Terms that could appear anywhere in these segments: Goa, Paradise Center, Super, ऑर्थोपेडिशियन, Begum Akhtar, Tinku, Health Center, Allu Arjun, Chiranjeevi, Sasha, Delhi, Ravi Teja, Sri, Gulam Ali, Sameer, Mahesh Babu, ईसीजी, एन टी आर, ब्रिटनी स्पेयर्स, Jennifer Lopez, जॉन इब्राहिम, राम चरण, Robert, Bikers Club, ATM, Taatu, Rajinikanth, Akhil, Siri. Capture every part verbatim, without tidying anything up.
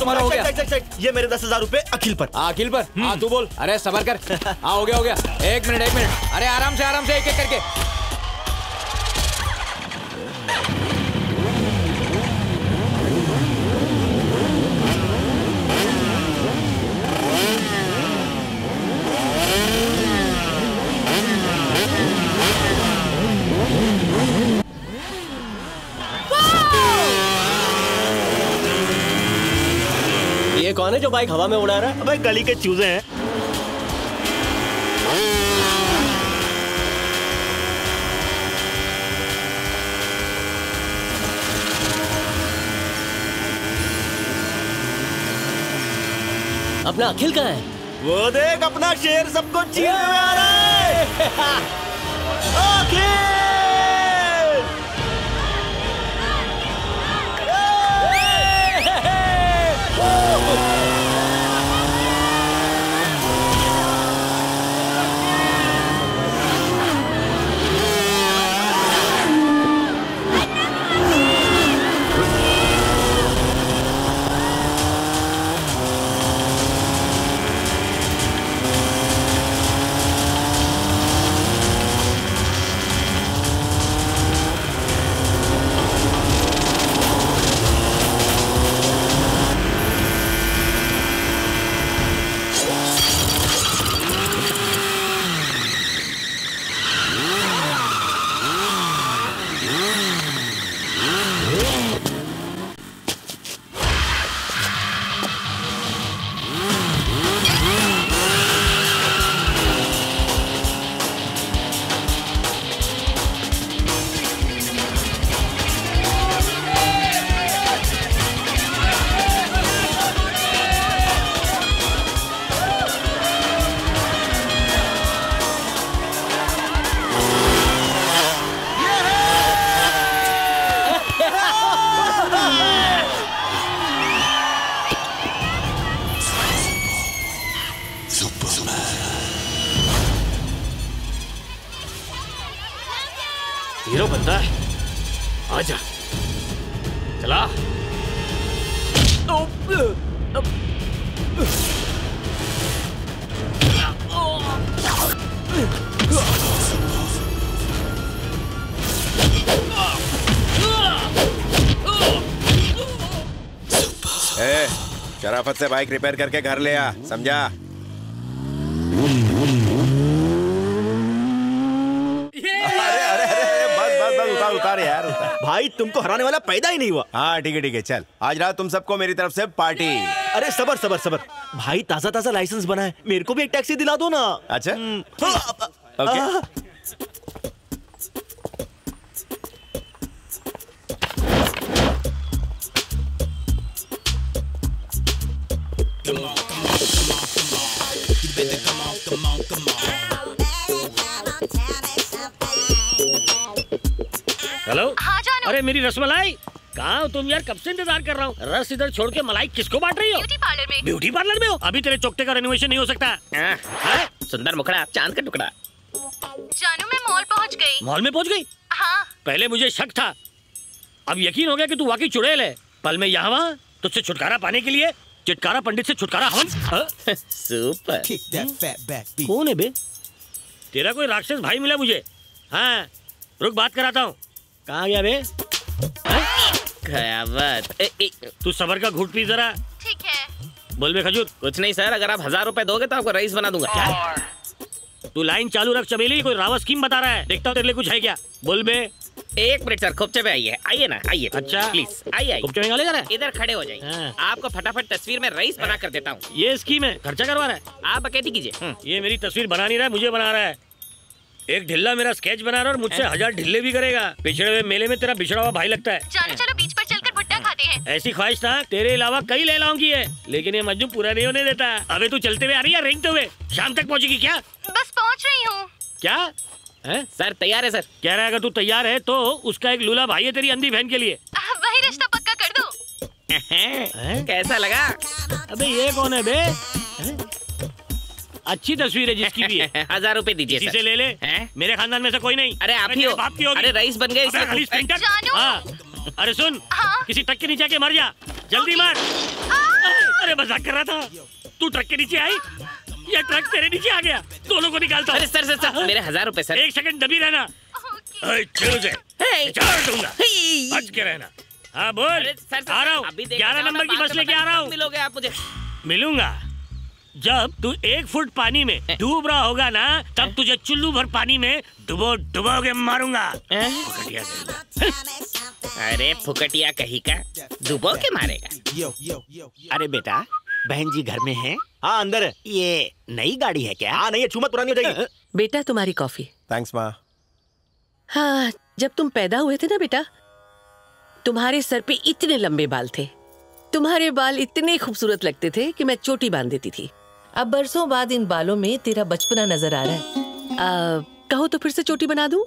तुम्हारा हो गया। Check, check, check. ये मेरे दस हजार रूपए अखिल पर। अखिल पर? हाँ तू बोल। अरे सबर कर। हाँ हो गया हो गया। एक मिनट एक मिनट। अरे आराम से आराम से एक एक करके। ये कौन है जो बाइक हवा में उड़ा रहा है? भाई गली के चूजे हैं। अपना अखिल कहाँ है? वो देख अपना शेर सबको चीरने में आ रहा है। अखिल से बाइक रिपेयर करके घर ले आ, समझा? अरे अरे अरे बस बस बस उतार उतार यार उतार। भाई तुमको हराने वाला पैदा ही नहीं हुआ। हाँ ठीक है ठीक है चल, आज रात तुम सबको मेरी तरफ से पार्टी। अरे सबर सबर सबर भाई, ताजा ताजा लाइसेंस बना है, मेरे को भी एक टैक्सी दिला दो ना। अच्छा ओके। हेलो। हाँ जानू। अरे मेरी रसमलाई कहाँ हो तुम यार, कब से इंतजार कर रहा हूँ। रस इधर छोड़ के मलाई किसको बांट रही हो? ब्यूटी पार्लर में। ब्यूटी पार्लर में हो? अभी तेरे चौकटे का रेनोवेशन नहीं हो सकता। आ, हाँ? सुंदर मुखड़ा चांद का टुकड़ा। जानू मैं मॉल पहुँच गई। मॉल में पहुँच गई? हाँ। पहले मुझे शक था, अब यकीन हो गया कि तू वाकई चुड़ैल है। पल में यहाँ वहाँ तुझसे छुटकारा पाने के लिए चिटकारा पंडित से छुटकारा हम। सुपर। कौन है बे? तेरा कोई राक्षस भाई मिला मुझे। हाँ रुक बात कराता हूँ। कहाँ गया बे? खयावत। तू सबर का घूट पी जरा। ठीक है। बोल बे खजूर। कुछ नहीं सर, अगर आप हजार रुपए दोगे तो आपको रईस बना दूंगा। क्या? तू लाइन चालू रख चमेली, कोई रावत स्कीम बता रहा है। देखता हूँ तेरे लिए कुछ है क्या। बोल बे। एक मिनट सर, खोपचे पे आइए, आइए ना आइए। अच्छा प्लीज आइए। खोपचे में लेकर इधर खड़े हो जाइए, आपको फटाफट तस्वीर में रईस बना कर देता हूँ। ये स्कीम है, खर्चा करवा रहा है। आप अकेटी कीजिए। ये मेरी तस्वीर बना नहीं रहा है, मुझे बना रहा है। एक ढिल्ला मेरा स्केच बना रहा है और मुझसे हजार ढिल्ले भी करेगा। पिछड़े हुए मेले में तेरा बिछड़ा हुआ भाई लगता है। चलो चलो बीच पर चलकर भुट्टा खाते हैं। ऐसी ख्वाहिश था तेरे अलावा कई लैलाओं की है, लेकिन ये मजनू पूरा नहीं होने देता। अबे तू चलते हुए आ रही है, रेंगते हुए? शाम तक पहुँचेगी क्या? बस पहुँच रही हूँ। क्या है? सर तैयार है सर। कह रहा है अगर तू तैयार है तो उसका एक लूला भाई है तेरी अंधी बहन के लिए। वही रिश्ता पक्का कर दो। कैसा लगा? अबे ये कौन है बे? अच्छी तस्वीर है जिसकी भी है। हजार रूपए दीजिए सर। इसे ले ले। है? मेरे खानदान में से कोई नहीं। अरे आप ही हो। बाप की होगी। अरे रईस बन गए। अरे सुन। हाँ? किसी तक के नीचे के मर जा, जल्दी मर। अरे मजाक कर रहा था, तू ट्रक के नीचे आई, ये ट्रक तेरे नीचे आ गया, दोनों को निकालता। अरे सर सर सर मेरे हजार रुपए सर। एक सेकंड दबी रहना, बच के रहना। हाँ बोल, आ रहा हूँ ग्यारह नंबर की बस लेके आ रहा हूँ। मिलोगे आप मुझे? मिलूंगा जब तू एक फुट पानी में डूब रहा होगा ना, तब तुझे चुल्लू भर पानी में डुबो डुबोगे मारूंगा। फुकटिया कहीं, अरे फुकटिया कहीं का, डुबो के मारेगा। अरे बेटा बहन जी घर में है? हाँ अंदर। ये नई गाड़ी है क्या? हाँ नहीं, चुम्मत पुरानी हो जाएगी। बेटा तुम्हारी कॉफी। थैंक्स माँ। हाँ जब तुम पैदा हुए थे ना बेटा, तुम्हारे सर पे इतने लंबे बाल थे, तुम्हारे बाल इतने खूबसूरत लगते थे कि मैं चोटी बांध देती थी। अब बरसों बाद इन बालों में तेरा बचपना नजर आ रहा है। आ, कहो तो फिर से चोटी बना दूं?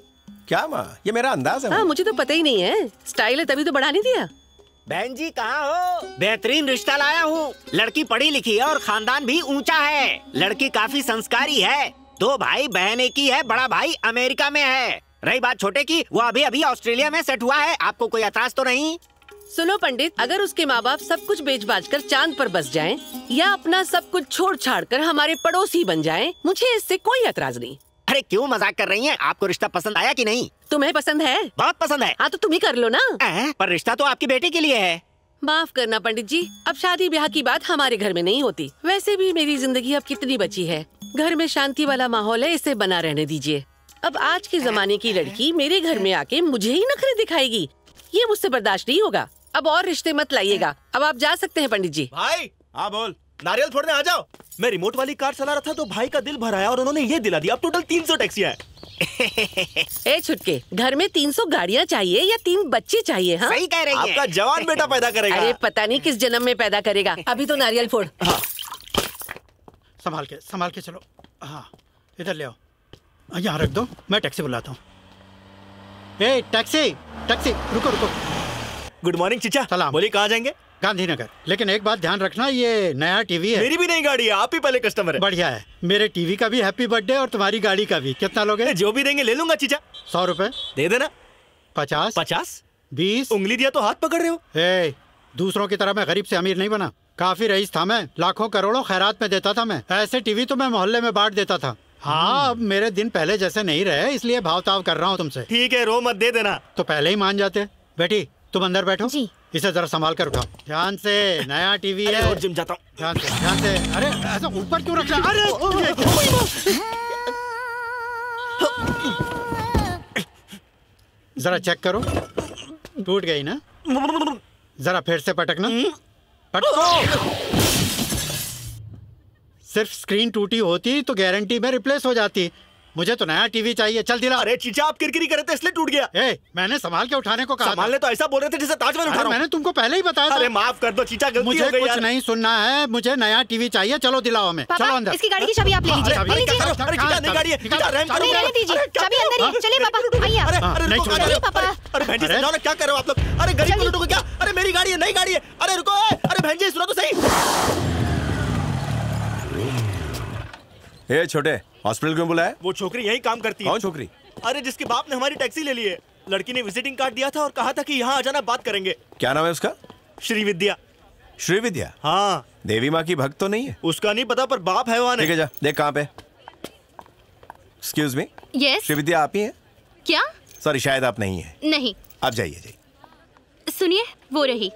क्या माँ ये मेरा अंदाज है। हाँ मुझे तो पता ही नहीं है, स्टाइल है तभी तो बढ़ाने दिया। बहन जी कहाँ हो? बेहतरीन रिश्ता लाया हूँ, लड़की पढ़ी लिखी है और खानदान भी ऊंचा है, लड़की काफी संस्कारी है, दो भाई बहने की है, बड़ा भाई अमेरिका में है, रही बात छोटे की, वो अभी अभी ऑस्ट्रेलिया में सेट हुआ है। आपको कोई एतराज तो नहीं? सुनो पंडित, अगर उसके माँ बाप सब कुछ बेच बाज कर चांद पर बस जाएं या अपना सब कुछ छोड़ छाड़ कर हमारे पड़ोसी बन जाएं, मुझे इससे कोई एतराज नहीं। अरे क्यों मजाक कर रही हैं? आपको रिश्ता पसंद आया कि नहीं? तुम्हें पसंद है? बहुत पसंद है। हाँ तो तुम ही कर लो ना। आ, पर रिश्ता तो आपकी बेटी के लिए है। माफ करना पंडित जी, अब शादी ब्याह की बात हमारे घर में नहीं होती। वैसे भी मेरी जिंदगी अब कितनी बची है, घर में शांति वाला माहौल है, इसे बना रहने दीजिए। अब आज के जमाने की लड़की मेरे घर में आके मुझे ही नखरे दिखाएगी, ये मुझसे बर्दाश्त नहीं होगा। अब और रिश्ते मत लाइएगा, अब आप जा सकते हैं पंडित जी। भाई हाँ बोल, नारियल छोड़ने आ जाओ। मैं रिमोट वाली कार चला रहा था तो भाई का दिल भर आया और उन्होंने ये दिला दिया। अब टोटल तीन सौ टैक्सी है। ए छुटके, घर में तीन सौ गाड़ियाँ चाहिए या तीन बच्चे चाहिए? हाँ सही कह रही है। आपका जवान बेटा पैदा करेगा। अरे पता नहीं किस जन्म में पैदा करेगा। अभी तो नारियल फोड़। संभाल के संभाल के चलो। हाँ इधर ले आओ, यहाँ रख दो, मैं टैक्सी बुलाता हूँ। ए टैक्सी टैक्सी, रुको रुको। गुड मॉर्निंग चीचा। सलाम। बोलिए कहाँ जाएंगे? गांधीनगर। लेकिन एक बात ध्यान रखना, ये नया टीवी है। मेरी भी नई गाड़ी है, आप ही पहले कस्टमर है। बढ़िया है, मेरे टीवी का भी हैप्पी बर्थडे और तुम्हारी गाड़ी का भी। कितना लोगे? जो भी देंगे ले लूंगा चीचा। सौ रुपए दे देना। पचास पचास बीस। उंगली दिया तो हाथ पकड़ रहे हो। ए दूसरों की तरह मैं गरीब से अमीर नहीं बना, काफी रईस था मैं, लाखों करोड़ों खैरात में देता था मैं। ऐसे टीवी तो मैं मोहल्ले में बांट देता था। हाँ अब मेरे दिन पहले जैसे नहीं रहे, इसलिए भावताव कर रहा हूँ तुमसे। ठीक है, रो मत, दे देना। तो पहले ही मान जाते। बेटी तुम अंदर बैठो जी। इसे जरा संभाल कर उठाओ, ध्यान से, नया टीवी है। और जिम जाता हूँ। ध्यान से ध्यान से। अरे ऐसा ऊपर क्यों रख रहा? अरे जरा चेक करो, टूट गई ना? जरा फिर से पटकना, पटको। सिर्फ स्क्रीन टूटी होती तो गारंटी में रिप्लेस हो जाती। मुझे तो नया टीवी चाहिए। चल दिला। अरे चीचा आप किरकिरी कर रहे थे इसलिए टूट गया। ए, मैंने संभाल के उठाने को कहा। संभालने तो ऐसा बोल रहे थे जैसे ताजमहल उठा रहा हूं। मैंने तुमको पहले ही बताया था। अरे माफ कर दो चीचा, गलती हो गई। मुझे कुछ नहीं सुनना है, मुझे नया टीवी चाहिए। चलो दिलाओ हमें। चलो अंदर। इसकी गाड़ी की चाबी आप ले लीजिए। अरे चीचा नई गाड़ी है, चीचा रहम करो, ले लीजिए चाबी अंदर ही। चलिए पापा आइए। अरे नहीं छोड़ो पापा। अरे बहन जी जाओ ना, क्या कर रहे हो आप लोग? अरे गरीब को लूटोगे क्या? अरे मेरी गाड़ी है, नई गाड़ी है। अरे रुको, अरे बहन जी सुनो तो सही। ए छोटे, हॉस्पिटल क्यों बुलाया? वो छोकरी यही काम करती है। कौन छोकरी? अरे जिसके बाप ने हमारी टैक्सी ले ली है। लड़की ने विजिटिंग कार्ड दिया था और कहा था कि यहाँ आ जाना, बात करेंगे। क्या नाम है उसका? श्रीविद्या। श्रीविद्या? हाँ। देवी माँ की भक्त तो नहीं है? उसका नहीं पता, पर बाप है वहाँ। जा देख कहाँ पे। Excuse me. यस। श्रीविद्या आप ही है क्या? सॉरी शायद आप नहीं है। नहीं। आप जाइए जाइए। सुनिए वो रही।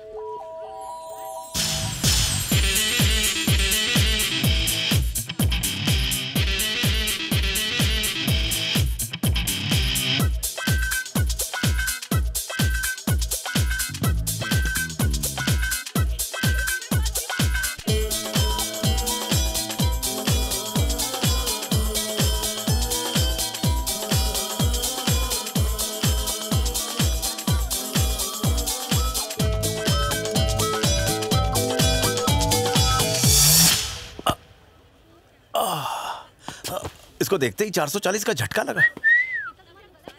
इसको देखते ही चार सौ चालीस का झटका लगा।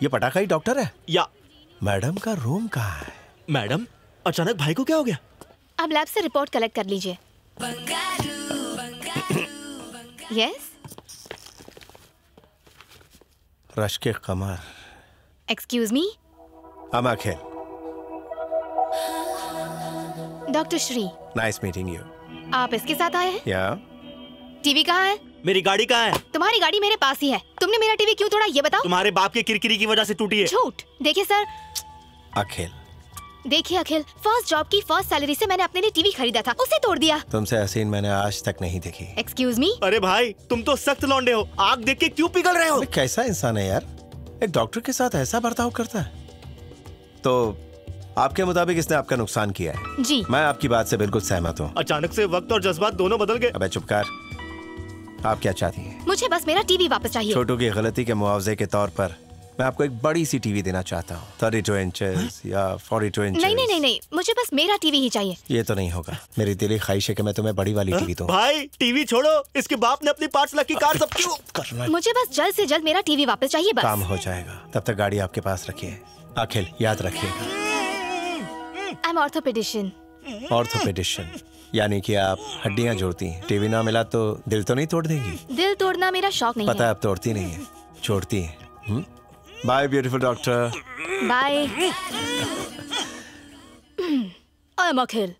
ये पटाखा ही डॉक्टर है या मैडम का रूम कहाँ है? मैडम अचानक भाई को क्या हो गया? अब लैब से रिपोर्ट कलेक्ट कर लीजिए। यस। रश्के कमर। Excuse me. I am Akhil. Doctor Shri. Nice meeting you. आप इसके साथ आए हैं? या टीवी कहाँ है? मेरी गाड़ी कहाँ है? तुम्हारी गाड़ी मेरे पास ही है। तुमने मेरा टीवी क्यों तोड़ा ये बताओ? तुम्हारे बाप के किरकिरी की वजह से टूटी है। झूठ। देखिए सर अखिल, देखिए अखिल, फर्स्ट जॉब की फर्स्ट सैलरी से मैंने अपने लिए टीवी खरीदा था, उसे तोड़ दिया। तुमसे ऐसी मैंने आज तक नहीं देखी। Excuse me. अरे भाई तुम तो सख्त लौंडे हो, आग देख के क्यों पिघल रहे हो? कैसा इंसान है यार, एक डॉक्टर के साथ ऐसा बर्ताव करता है। तो आपके मुताबिक इसने आपका नुकसान किया है? जी। मैं आपकी बात से बिल्कुल सहमत हूँ। अचानक से वक्त और जज्बात दोनों बदल गए। अबे चुपकार, आप क्या चाहती हैं? मुझे बस मेरा टीवी वापस चाहिए। छोटू की गलती के मुआवजे के तौर पर मैं आपको एक बड़ी सी टीवी देना चाहता हूँ, थर्टी टू इंचेस या फोर्टी टू इंचेस। नहीं नहीं नहीं, मुझे बस मेरा टीवी ही चाहिए। ये तो नहीं होगा, मेरी दिली ख्वाहिश है कि मैं तुम्हें बड़ी वाली टीवी दूँ। भाई टीवी छोड़ो, इसके बाप ने अपनी पाँच लाख की कार सब क्यों करना। मुझे बस जल्द से जल्द मेरा टीवी वापस चाहिए। बस काम हो जाएगा, तब तक गाड़ी आपके पास रखिए। अखिल याद रखिएगा, आई एम ऑर्थोपेडिशियन। ऑर्थोपेडिशियन यानी कि आप हड्डियाँ जोड़ती हैं। टीवी ना मिला तो दिल तो नहीं तोड़ देंगी? दिल तोड़ना मेरा शौक नहीं है। पता है आप तोड़ती नहीं है, छोड़ती हैं। Bye beautiful doctor. Bye. I am Akhil.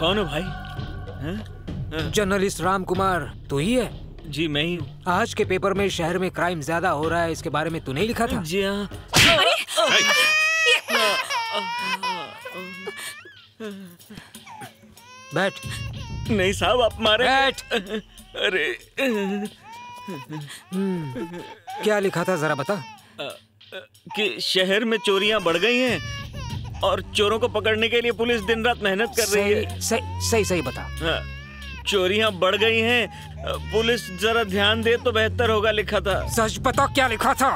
कौन हो भाई? जर्नलिस्ट राम कुमार तू ही है? जी मैं ही हूँ। आज के पेपर में शहर में क्राइम ज्यादा हो रहा है, इसके बारे में तूने लिखा था? जी हाँ। बैठ। नहीं साहब आप मारे। बैठ। अरे क्या लिखा था जरा बता? कि शहर में चोरियां बढ़ गई हैं और चोरों को पकड़ने के लिए पुलिस दिन रात मेहनत कर रही है। सही सही सही बता। चोरियां बढ़ गई हैं, पुलिस जरा ध्यान दे तो बेहतर होगा लिखा था। सच बता क्या लिखा था?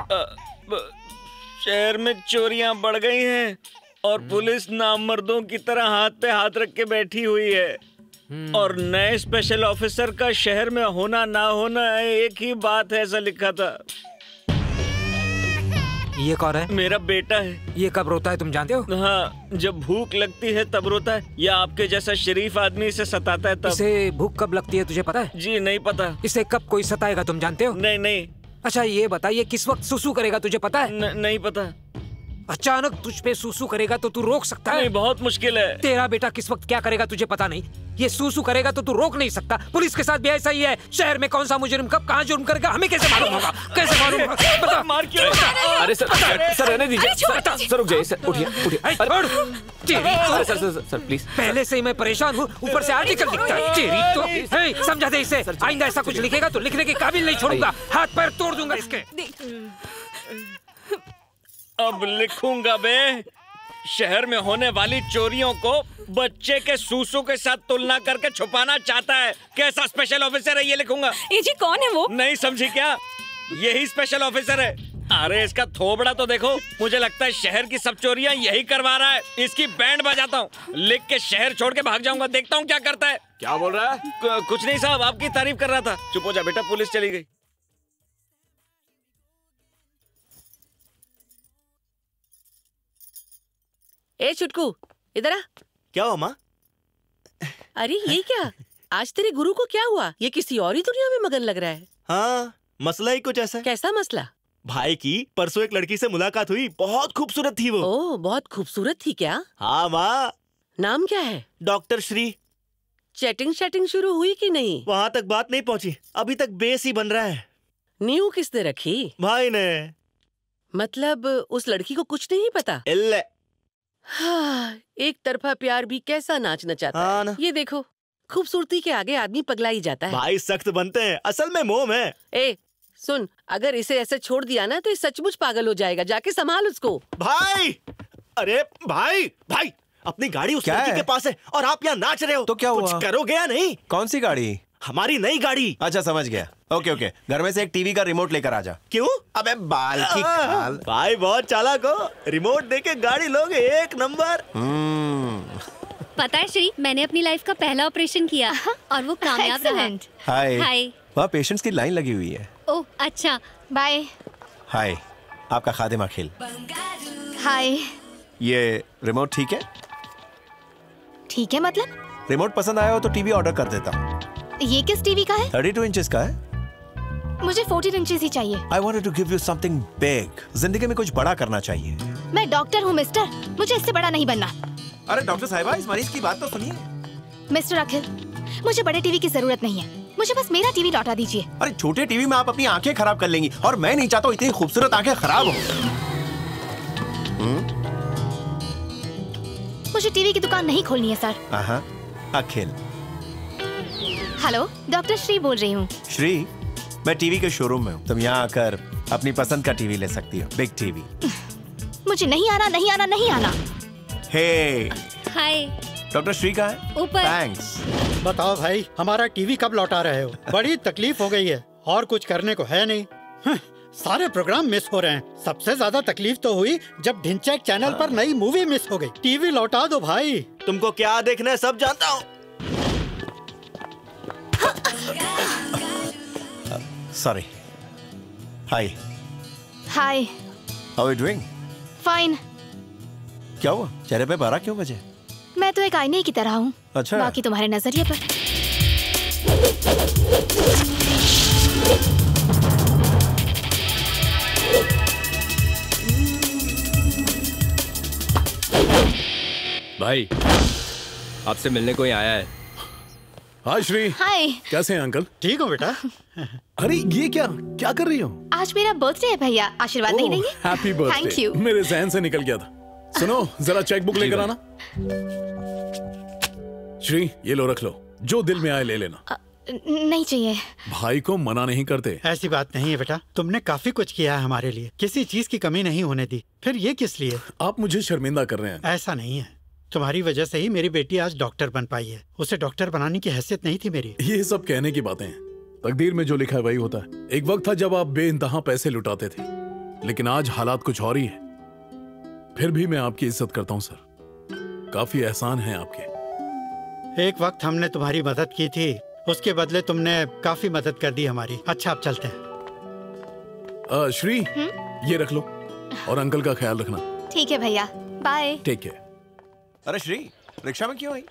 शहर में चोरियां बढ़ गई हैं और पुलिस नामर्दों की तरह हाथ पे हाथ रख के बैठी हुई है। और नए स्पेशल ऑफिसर का शहर में होना ना होना एक ही बात है, ऐसा लिखा था। ये कौन है? मेरा बेटा है। ये कब रोता है तुम जानते हो? हाँ, जब भूख लगती है तब रोता है, या आपके जैसा शरीफ आदमी इसे सताता है तब। इसे भूख कब लगती है तुझे पता है? जी नहीं पता। इसे कब कोई सताएगा तुम जानते हो? नहीं नहीं। अच्छा ये बता, ये किस वक्त सुसु करेगा तुझे पता है? न, नहीं पता। अचानक तुझ पे सुसु करेगा तो तू रोक सकता है? नहीं, बहुत मुश्किल है। तेरा बेटा किस वक्त क्या करेगा तुझे पता नहीं। ये सुसु करेगा तो तू रोक नहीं सकता। पुलिस के साथ भी ऐसा ही है। शहर में कौन सा मुजरिम कब कहाँ जुर्म करेगा हमें कैसे मालूम होगा? कैसे मालूम होगा? बता। मार क्यों? अरे सर सर रहने दीजिए। सर रुक जाइए। सर उठिए उठिए। अरे सर सर सर प्लीज। पहले से ही मैं परेशान हूँ, ऊपर से आर्टिकल दिखता है। तेरी तो समझा दे इसे, आइंदा ऐसा कुछ लिखेगा तो लिखने के काबिल नहीं छोड़ूंगा, हाथ पैर तोड़ दूंगा इसके। अब लिखूंगा बे, शहर में होने वाली चोरियों को बच्चे के सूसू के साथ तुलना करके छुपाना चाहता है। कैसा स्पेशल ऑफिसर है ये लिखूंगा। ये जी कौन है वो? नहीं समझी क्या? यही स्पेशल ऑफिसर है। अरे इसका थोबड़ा तो देखो, मुझे लगता है शहर की सब चोरियां यही करवा रहा है। इसकी बैंड बजाता हूँ, लिख के शहर छोड़ के भाग जाऊंगा, देखता हूँ क्या करता है। क्या बोल रहा है? कुछ नहीं साहब, आपकी तारीफ कर रहा था। चुप हो जा बेटा, पुलिस चली गई। ए चुटकू इधर आ। क्या हुआ माँ? अरे ये क्या, आज तेरे गुरु को क्या हुआ? ये किसी और ही दुनिया में मगन लग रहा है। हाँ मसला ही कुछ ऐसा है। कैसा मसला? भाई की परसों एक लड़की से मुलाकात हुई, बहुत खूबसूरत थी वो। ओ बहुत खूबसूरत थी क्या? हाँ माँ। नाम क्या है? डॉक्टर श्री। चैटिंग शैटिंग शुरू हुई कि नहीं? वहाँ तक बात नहीं पहुँची, अभी तक बेस ही बन रहा है। नींव किसने रखी? भाई ने। मतलब उस लड़की को कुछ नहीं पता? हाँ, एक तरफा प्यार भी कैसा नाच नचाता है ना। ये देखो, खूबसूरती के आगे आदमी पगला ही जाता है। भाई सख्त बनते हैं, असल में मोम है। ए सुन, अगर इसे ऐसे छोड़ दिया ना तो ये सचमुच पागल हो जाएगा, जाके संभाल उसको। भाई अरे भाई भाई, अपनी गाड़ी उस लड़की के पास है और आप यहाँ नाच रहे हो। तो क्या हुआ? कुछ करोगे या नहीं? कौन सी गाड़ी? हमारी नई गाड़ी। अच्छा समझ गया, ओके ओके। घर में से एक टीवी का रिमोट लेकर आ जा। क्यों? अबे बाल की खाल। भाई बहुत चालाक हो, रिमोट देके गाड़ी लोगे, एक नंबर। पता है श्री, मैंने अपनी लाइफ का पहला ऑपरेशन किया और वो कामयाब रहा। हाय हाय, वहाँ पेशेंट्स की लाइन लगी हुई है। ओह अच्छा, बाय। हाय, आपका खादिम अखिल। हाय, ये रिमोट ठीक है? ठीक है मतलब? रिमोट पसंद आया हो तो टीवी ऑर्डर कर देता हूँ। ये किस टीवी का है? थर्टी टू इंचेस का है। मुझे फोर्टीन इंचेस ही चाहिए। I wanted to give you something big. जिंदगी में कुछ बड़ा करना चाहिए। मैं डॉक्टर हूँ मिस्टर, मुझे इससे बड़ा नहीं बनना। अरे डॉक्टर साहिबा, इस मरीज की बात तो सुनिए। मिस्टर अखिल, मुझे बड़े टीवी की जरूरत नहीं है, मुझे बस मेरा टीवी लौटा दीजिए। अरे छोटे टीवी में आप अपनी आँखें खराब कर लेंगी और मैं नहीं चाहता हूँ इतनी खूबसूरत आँखें खराब हो। मुझे टीवी की दुकान नहीं खोलनी है sir. Akhil. Hello, doctor Shri बोल रही हूँ। श्री, मैं टीवी के शोरूम में हूँ, तुम यहाँ आकर अपनी पसंद का टीवी ले सकती हो, बिग टीवी। मुझे नहीं आना, नहीं आना, नहीं आना। हे। हाय। डॉक्टर श्री कहाँ है? ऊपर। थैंक्स। बताओ भाई, हमारा टीवी कब लौटा रहे हो? बड़ी तकलीफ हो गई है, और कुछ करने को है नहीं। सारे प्रोग्राम मिस हो रहे हैं। सबसे ज्यादा तकलीफ तो हुई जब ढिंचैक चैनल पर नई मूवी मिस हो गई। टीवी लौटा दो भाई। तुमको क्या देखना है सब जानता हूँ। Sorry. Hi. Hi. How are you doing? Fine. क्या हुआ? चेहरे पे बारा क्यों बजे? मैं तो एक आईने की तरह हूँ। अच्छा। बाकी तुम्हारे नजरिए पर। भाई, आपसे मिलने कोई आया है। हाय श्री। हाय, कैसे हैं अंकल? ठीक हो बेटा। अरे ये क्या क्या कर रही हो? आज मेरा बर्थडे है भैया, आशीर्वाद नहीं देंगे? Happy birthday. Thank you. मेरे जहन से निकल गया था। सुनो जरा चेकबुक लेकर आना। श्री ये लो रख लो, जो दिल में आए ले लेना। आ, नहीं चाहिए। भाई को मना नहीं करते। ऐसी बात नहीं है बेटा, तुमने काफी कुछ किया है हमारे लिए, किसी चीज की कमी नहीं होने दी, फिर ये किस लिए? आप मुझे शर्मिंदा कर रहे हैं। ऐसा नहीं है, तुम्हारी वजह से ही मेरी बेटी आज डॉक्टर बन पाई है, उसे डॉक्टर बनाने की हैसियत नहीं थी मेरी। ये सब कहने की बातें हैं, तकदीर में जो लिखा है वही होता है। एक वक्त था जब आप बेइंतहा पैसे लुटाते थे, लेकिन आज हालात कुछ और ही है। फिर भी मैं आपकी इज्जत करता हूँ सर, काफी एहसान है आपके। एक वक्त हमने तुम्हारी मदद की थी, उसके बदले तुमने काफी मदद कर दी हमारी। अच्छा आप चलते हैं। आ, श्री ये रख लो और अंकल का ख्याल रखना। ठीक है भैया, बाय। ठीक है। अरे श्री रिक्शा में क्यों आई?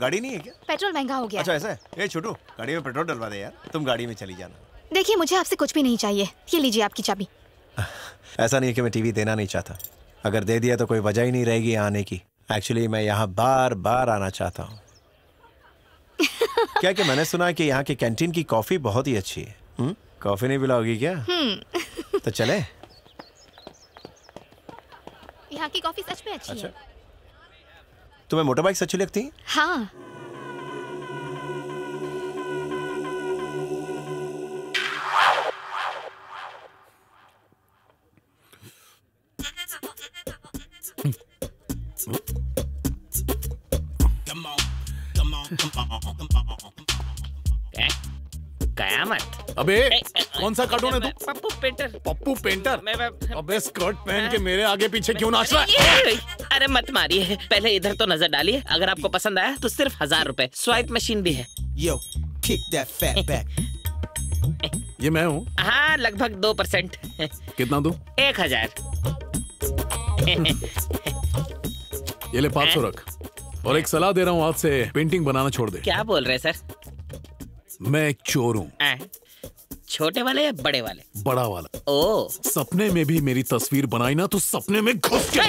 गाड़ी नहीं है क्या? पेट्रोल महंगा हो गया। अच्छा ऐसा है? ए छोटू गाड़ी में पेट्रोल डलवा दे यार, तुम गाड़ी में चली जाना। देखिए मुझे आपसे कुछ भी नहीं चाहिए, ये लीजिए आपकी चाबी। ऐसा नहीं है कि मैं टीवी देना नहीं चाहता, अगर दे दिया तो कोई वजह ही नहीं रहेगी आने की। एक्चुअली मैं यहाँ बार बार आना चाहता हूँ। क्या कि मैंने सुना कि यहाँ के कैंटीन की कॉफी बहुत ही अच्छी है। हुँ? कॉफी नहीं पिलाओगी क्या? तो चले, यहाँ की कॉफी सच में अच्छी अच्छा? है। तुम्हें मोटरबाइक्स अच्छी लगती? हाँ। कयामत। अबे कौन सा कार्टून है तू? पप्पू पेंटर। पप्पू पेंटर? अबे स्कर्ट पहन के मेरे आगे पीछे क्यों नाच रहा है? अरे मत मारिए, पहले इधर तो नजर डालिए। अगर आपको पसंद आया तो सिर्फ हजार रुपए। स्वाइप मशीन भी है। यो, kick that fat back। ये मैं हूँ। हाँ लगभग दो परसेंट। कितना दो? एक हजार। ये ले पाँच सौ रख, और एक सलाह दे रहा हूँ आज से पेंटिंग बनाना छोड़ दे। क्या बोल रहे हैं सर? मैं एक चोर हूँ। छोटे वाले या बड़े वाले? बड़ा वाला। ओ। सपने में भी मेरी तस्वीर बनाई ना तो सपने में घुस के।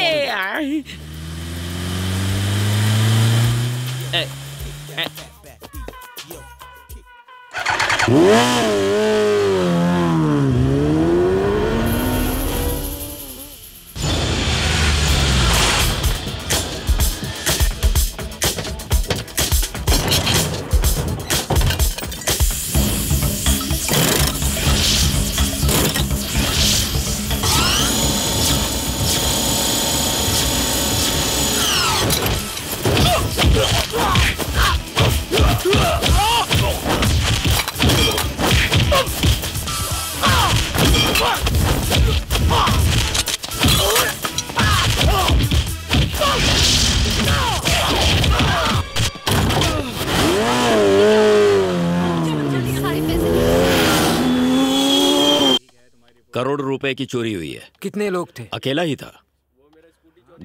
करोड़ रुपए की चोरी हुई है। कितने लोग थे? अकेला ही था।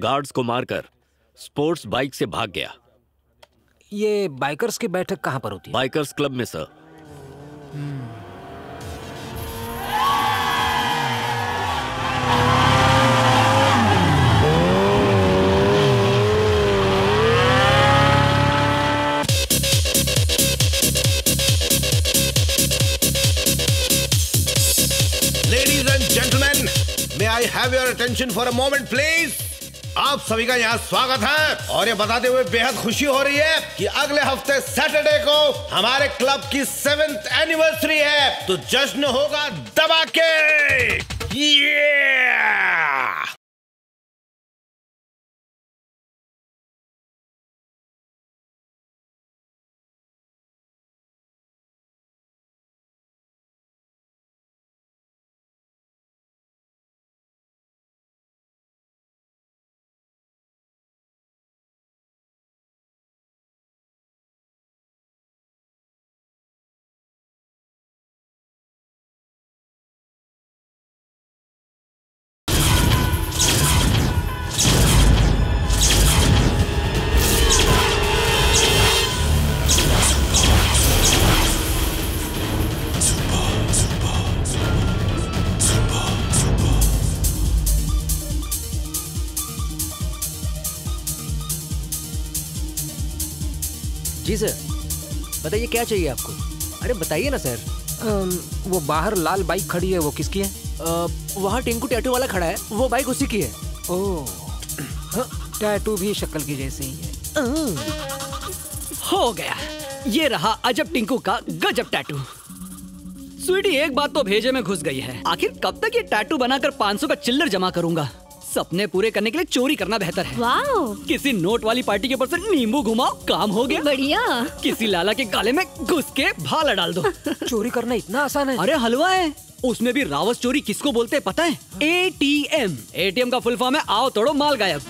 गार्ड्स को मारकर स्पोर्ट्स बाइक से भाग गया। ये बाइकर्स की बैठक कहाँ पर होती है? बाइकर्स क्लब में sir. Ladies and gentleman, may I have your attention for a moment please. आप सभी का यहाँ स्वागत है और ये बताते हुए बेहद खुशी हो रही है कि अगले हफ्ते सैटरडे को हमारे क्लब की सेवेंथ एनिवर्सरी है, तो जश्न होगा दबा के। yeah! जी सर बताइए क्या चाहिए आपको? अरे बताइए ना सर। आ, वो बाहर लाल बाइक खड़ी है वो किसकी है? आ, वहाँ टिंकू टैटू वाला खड़ा है, वो बाइक उसी की है। ओह टैटू भी शक्ल की जैसे ही है। हो गया, ये रहा अजब टिंकू का गजब टैटू। स्वीटी एक बात तो भेजे में घुस गई है, आखिर कब तक ये टैटू बनाकर पाँच सौ का चिल्लर जमा करूंगा? सपने पूरे करने के लिए चोरी करना बेहतर है। किसी नोट वाली पार्टी के ऊपर से नींबू घुमाओ, काम हो गया। बढ़िया। किसी लाला के गाले में घुस के भाला डाल दो। चोरी करना इतना आसान है? अरे हलवा है, उसमें भी रावस चोरी किसको बोलते हैं पता है? A T M. A T M का फुल फॉर्म है आओ तोड़ो माल गायब।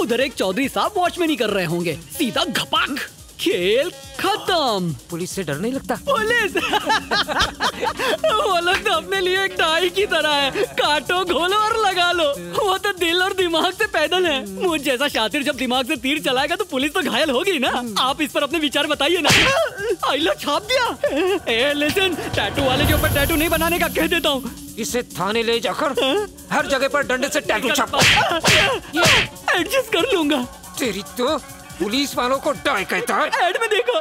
उधर एक चौधरी साहब वॉचमैन ही कर रहे होंगे, सीधा घपाक खेल खत्म। पुलिस से डर नहीं लगता? पुलिस वो लोग तो अपने लिए एक टाई की तरह है, काटो घोलो और लगा लो। वो तो दिल और दिमाग से पैदल है। मुझ जैसा शातिर जब दिमाग से तीर चलाएगा तो पुलिस तो घायल होगी ना। आप इस पर अपने विचार बताइए ना। आइला छाप दिया। ए लिसन, टैटू वाले के ऊपर टैटू नहीं बनाने का कह देता हूँ। इसे थाने ले जाकर हर जगह पर डंडे से टैटू छापा। एडजस्ट कर लूंगा। तेरी तो पुलिस वालों को डाय कहता है। ऐड में देखो।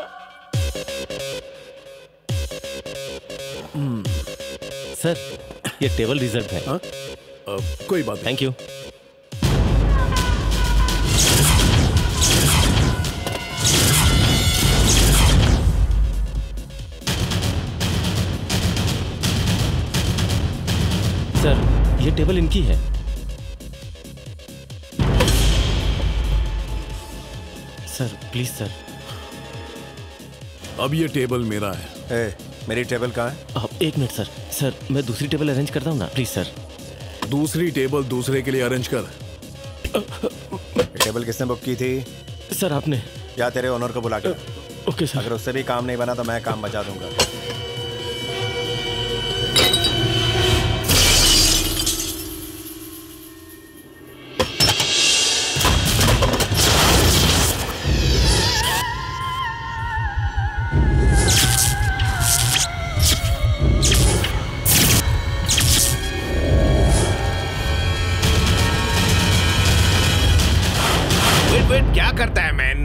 hmm. सर ये टेबल रिजर्व है। आ? आ, कोई बात। Thank you. सर ये टेबल इनकी है। Sir please sir. अब ये टेबल मेरा है। ए, मेरी टेबल कहाँ है? अब एक मिनट सर। सर मैं दूसरी टेबल अरेंज करता हूँ ना, प्लीज सर। दूसरी टेबल दूसरे के लिए अरेंज कर। टेबल किसने बुक की थी? सर आपने। या तेरे ओनर को बुला के। Okay sir. अगर उससे भी काम नहीं बना तो मैं काम बचा दूंगा।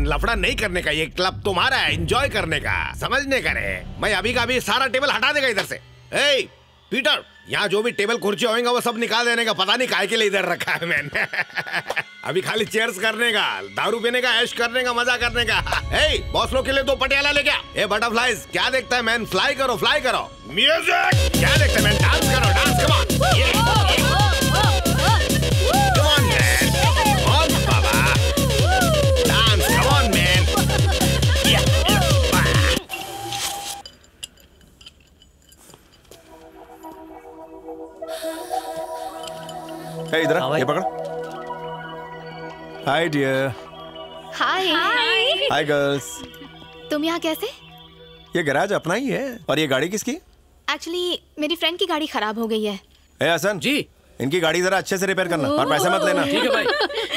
लफड़ा नहीं करने का, ये क्लब तुम्हारा है, एंजॉय करने का, समझने का रे। मैं अभी का अभी सारा टेबल हटा देगा इधर से। ए, पीटर, यहाँ जो भी टेबल कुर्सी होएगा वो सब निकाल देने का। पता नहीं काहे के लिए इधर रखा है मैंने। अभी खाली चेयर्स करने का, दारू पीने का, ऐश करने का, मजा करने का। ए, बॉस लोग के लिए दो पटियाला ले गया। ए बटरफ्लाई क्या देखता है मैन, फ्लाई करो फ्लाई करो। म्यूजिक क्या देखता है मैन, डांस करो डांस। कम ऑन इधर ये पकड़। Hi dear. Hi hi girls. तुम यहाँ कैसे? ये गैराज अपना ही है। और ये गाड़ी किसकी? एक्चुअली मेरी फ्रेंड की गाड़ी खराब हो गई है। ए हसन जी, इनकी गाड़ी जरा अच्छे से रिपेयर करना और पैसे मत लेना। ठीक है भाई।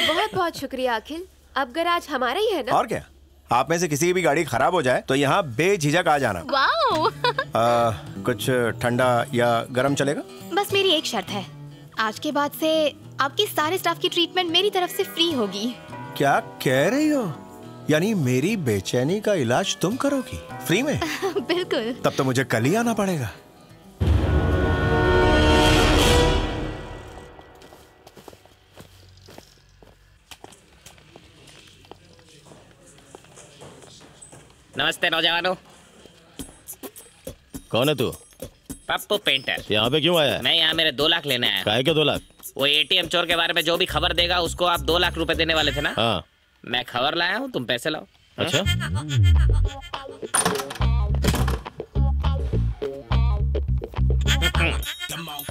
बहुत बहुत शुक्रिया अखिल। अब गैराज हमारा ही है ना। और क्या, आप में से किसी की भी गाड़ी खराब हो जाए तो यहाँ बेझिझक आ जाना। वाओ। कुछ ठंडा या गर्म चलेगा? बस मेरी एक शर्त है, आज के बाद से आपके सारे स्टाफ की ट्रीटमेंट मेरी तरफ से फ्री होगी। क्या कह रही हो? यानी मेरी बेचैनी का इलाज तुम करोगी फ्री में? बिल्कुल। तब तो मुझे कल ही आना पड़ेगा। नमस्ते नौजवानों। कौन है तू? पप्पू पेंटर। यहाँ पे क्यों आया? मैं यहाँ मेरे दो लाख लेने आया। काहे के दो लाख? वो एटीएम चोर के बारे में जो भी खबर देगा उसको आप दो लाख रुपए देने वाले थे ना। हाँ। मैं खबर लाया हूँ, तुम पैसे लाओ। अच्छा।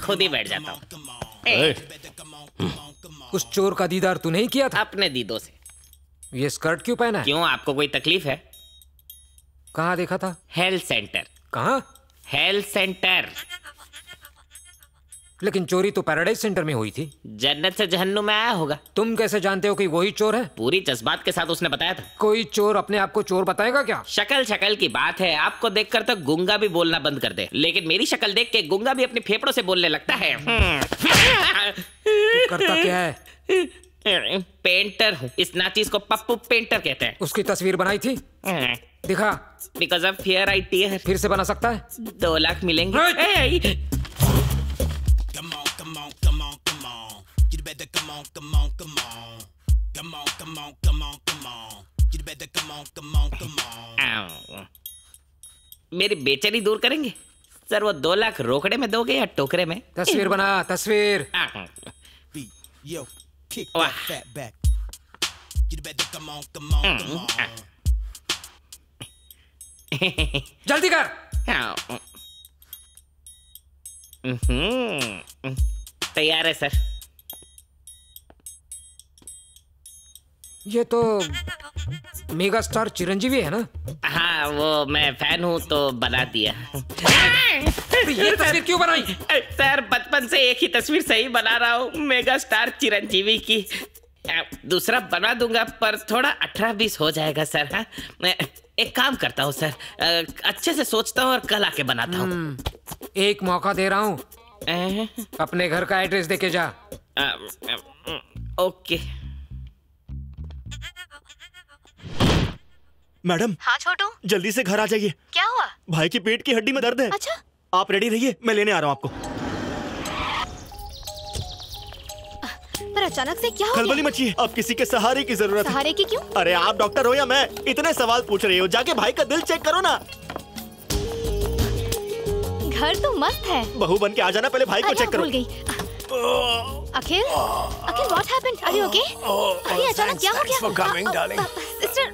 खुद ही बैठ जाता हूँ। उस चोर का दीदार तूने ही किया था? अपने दीदों से। ये स्कर्ट क्यों पहना है? क्यों, आपको कोई तकलीफ है? कहाँ देखा था? Health centre. कहाँ? Health centre. लेकिन चोरी तो पैराडाइज सेंटर में हुई थी। जन्नत से जहन्नुम में आया होगा। तुम कैसे जानते हो कि वही चोर है? पूरी जज्बात के साथ उसने बताया था। कोई चोर अपने आप को चोर बताएगा क्या? शक्ल शक्ल की बात है, आपको देखकर तो गुंगा भी बोलना बंद कर दे, लेकिन मेरी शक्ल देख के गुंगा भी अपने फेफड़ों से बोलने लगता है। तो करता क्या है? पेंटर हूँ। इस नाचीज को पप्पू पेंटर कहते हैं। उसकी तस्वीर बनाई थी, दिखा। Because of fear I tear. फिर से बना सकता है। दो लाख मिलेंगे। मेरी बेचैनी दूर करेंगे सर। वो दो लाख रोकड़े में दोगे या टोकरे में? तस्वीर बना, तस्वीर। Kick that fat back. You better come on, come on, come on. जल्दी कर। हम्म, तैयार है सर। ये तो मेगा स्टार चिरंजीवी है ना? हाँ वो मैं फैन हूँ तो बना दिया। ये तस्वीर क्यों बनाई? सर बचपन से एक ही तस्वीर सही बना रहा हूँ, मेगा स्टार चिरंजीवी की। दूसरा बना दूंगा पर थोड़ा अठारह बीस हो जाएगा सर। हाँ मैं एक काम करता हूँ सर, अच्छे से सोचता हूँ और कल आके बनाता हूँ। एक मौका दे रहा हूँ, अपने घर का एड्रेस देके जा। आ, आ, ओके मैडम। हाँ छोटू, जल्दी से घर आ जाइए। क्या हुआ? भाई की पेट की हड्डी में दर्द है। अच्छा आप रेडी रहिए, मैं लेने आ रहा हूँ आपको। पर अचानक से क्या हो गया? खलबली मची है, अब किसी के सहारे की जरूरत है। सहारे की क्यों? अरे आप डॉक्टर हो या मैं, इतने सवाल पूछ रहे हो, जाके भाई का दिल चेक करो ना। घर तो मस्त है, बहू बन के आ जाना, पहले भाई को चेक करो। भूल गई। अखिल, अखिल, what happened? Are you okay? अरे अचानक क्या हो गया? सिस्टर,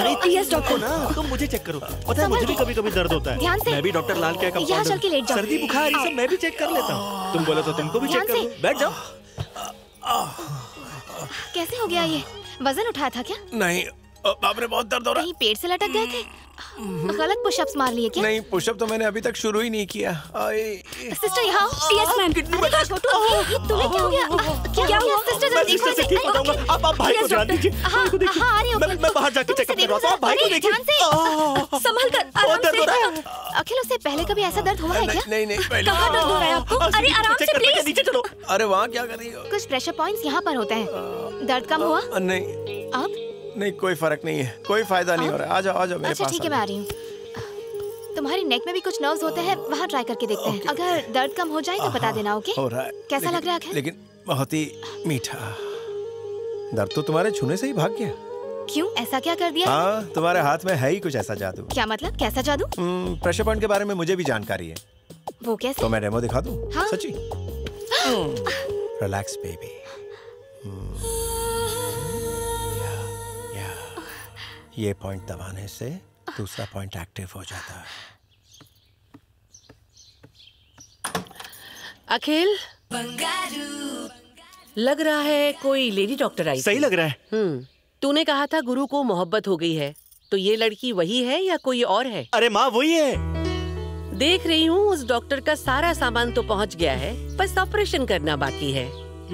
अरे यस डॉक्टर, तुम मुझे चेक करो। पता है मुझे भी कभी-कभी दर्द होता है। ध्यान से। मैं भी डॉक्टर लाल के यहाँ चल के लेट जाओ। सर्दी बुखार ये सब मैं भी चेक कर लेता हूँ। तुम बोलो तो तुमको भी चेक करो। बैठ जाओ। कैसे हो गया ये? वजन उठाया था क्या? नहीं, बाप रे बहुत दर्द हो रहा है। कहीं पेट से लटक गए थे? गलत पुशअप्स मार लिए क्या? नहीं पुशअप तो मैंने अभी तक शुरू ही नहीं किया। सिस्टर यहाँ। Yes ma'am. छोटू तुम्हें क्या हो गया? क्या हुआ सिस्टर? मैं सिस्टर से ठीक बताऊंगा। आप आप भाई को ध्यान दीजिए। मैं मैं बाहर जाके चेकअप करवा दूंगा। भाई को देखिए, संभल कर, आराम से। अखिल उससे पहले कभी ऐसा दर्द हुआ है क्या? नहीं नहीं। कहाँ दर्द हो रहा है आपको? अरे आराम से प्लीज, नीचे चलो। अरे वहाँ क्या कर रही हो? कुछ प्रेशर पॉइंट्स यहाँ पर होते हैं। दर्द कम हुआ? नहीं। अब नहीं कोई फर्क नहीं है, कोई फायदा नहीं हो रहा है। आ जाओ आ जाओ मेरे पास। ठीक है मैं आ रही हूँ। तुम्हारी नेक में भी कुछ नर्व्स होते हैं, वहाँ ट्राई करके देखते हैं। अगर दर्द कम हो जाए तो बता देना। ओके हो रहा है। कैसा लग रहा है? लेकिन बहुत ही मीठा। दर्द तो तुम्हारे छूने से ही भाग गया। क्यों? ऐसा क्या कर दिया? हाँ तुम्हारे हाथ में है ही कुछ ऐसा जादू। क्या मतलब कैसा जादू? प्रेशर पॉइंट के बारे में मुझे भी जानकारी है। वो कैसे? तो मैं डेमो दिखा दूँ? सच्ची? Relax baby. ये पॉइंट दबाने से दूसरा पॉइंट एक्टिव हो जाता है। अखिल लग रहा है कोई लेडी डॉक्टर आई। सही लग रहा है। हम्म, तूने कहा था गुरु को मोहब्बत हो गई है, तो ये लड़की वही है या कोई और है? अरे माँ वही है। देख रही हूँ उस डॉक्टर का सारा सामान तो पहुँच गया है, बस ऑपरेशन करना बाकी है।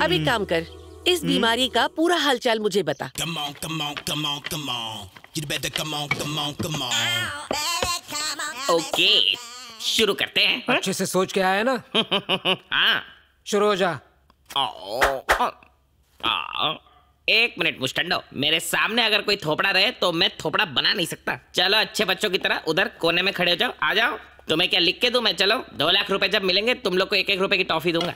अब एक काम कर, इस बीमारी का पूरा हालचाल मुझे बता। Come on, come on, come on, come on. You better come on, come on, come on. Okay, शुरू करते हैं। अच्छे से सोच के आया है ना? हाँ। शुरू हो जा। एक मिनट मुस्टंडो, मेरे सामने अगर कोई थोपड़ा रहे तो मैं थोपड़ा बना नहीं सकता। चलो अच्छे बच्चों की तरह उधर कोने में खड़े हो जाओ। आ जाओ, तुम्हें क्या लिख के दूं मैं? चलो दो लाख रुपए जब मिलेंगे तुम लोग को एक एक रुपए की टॉफी दूंगा।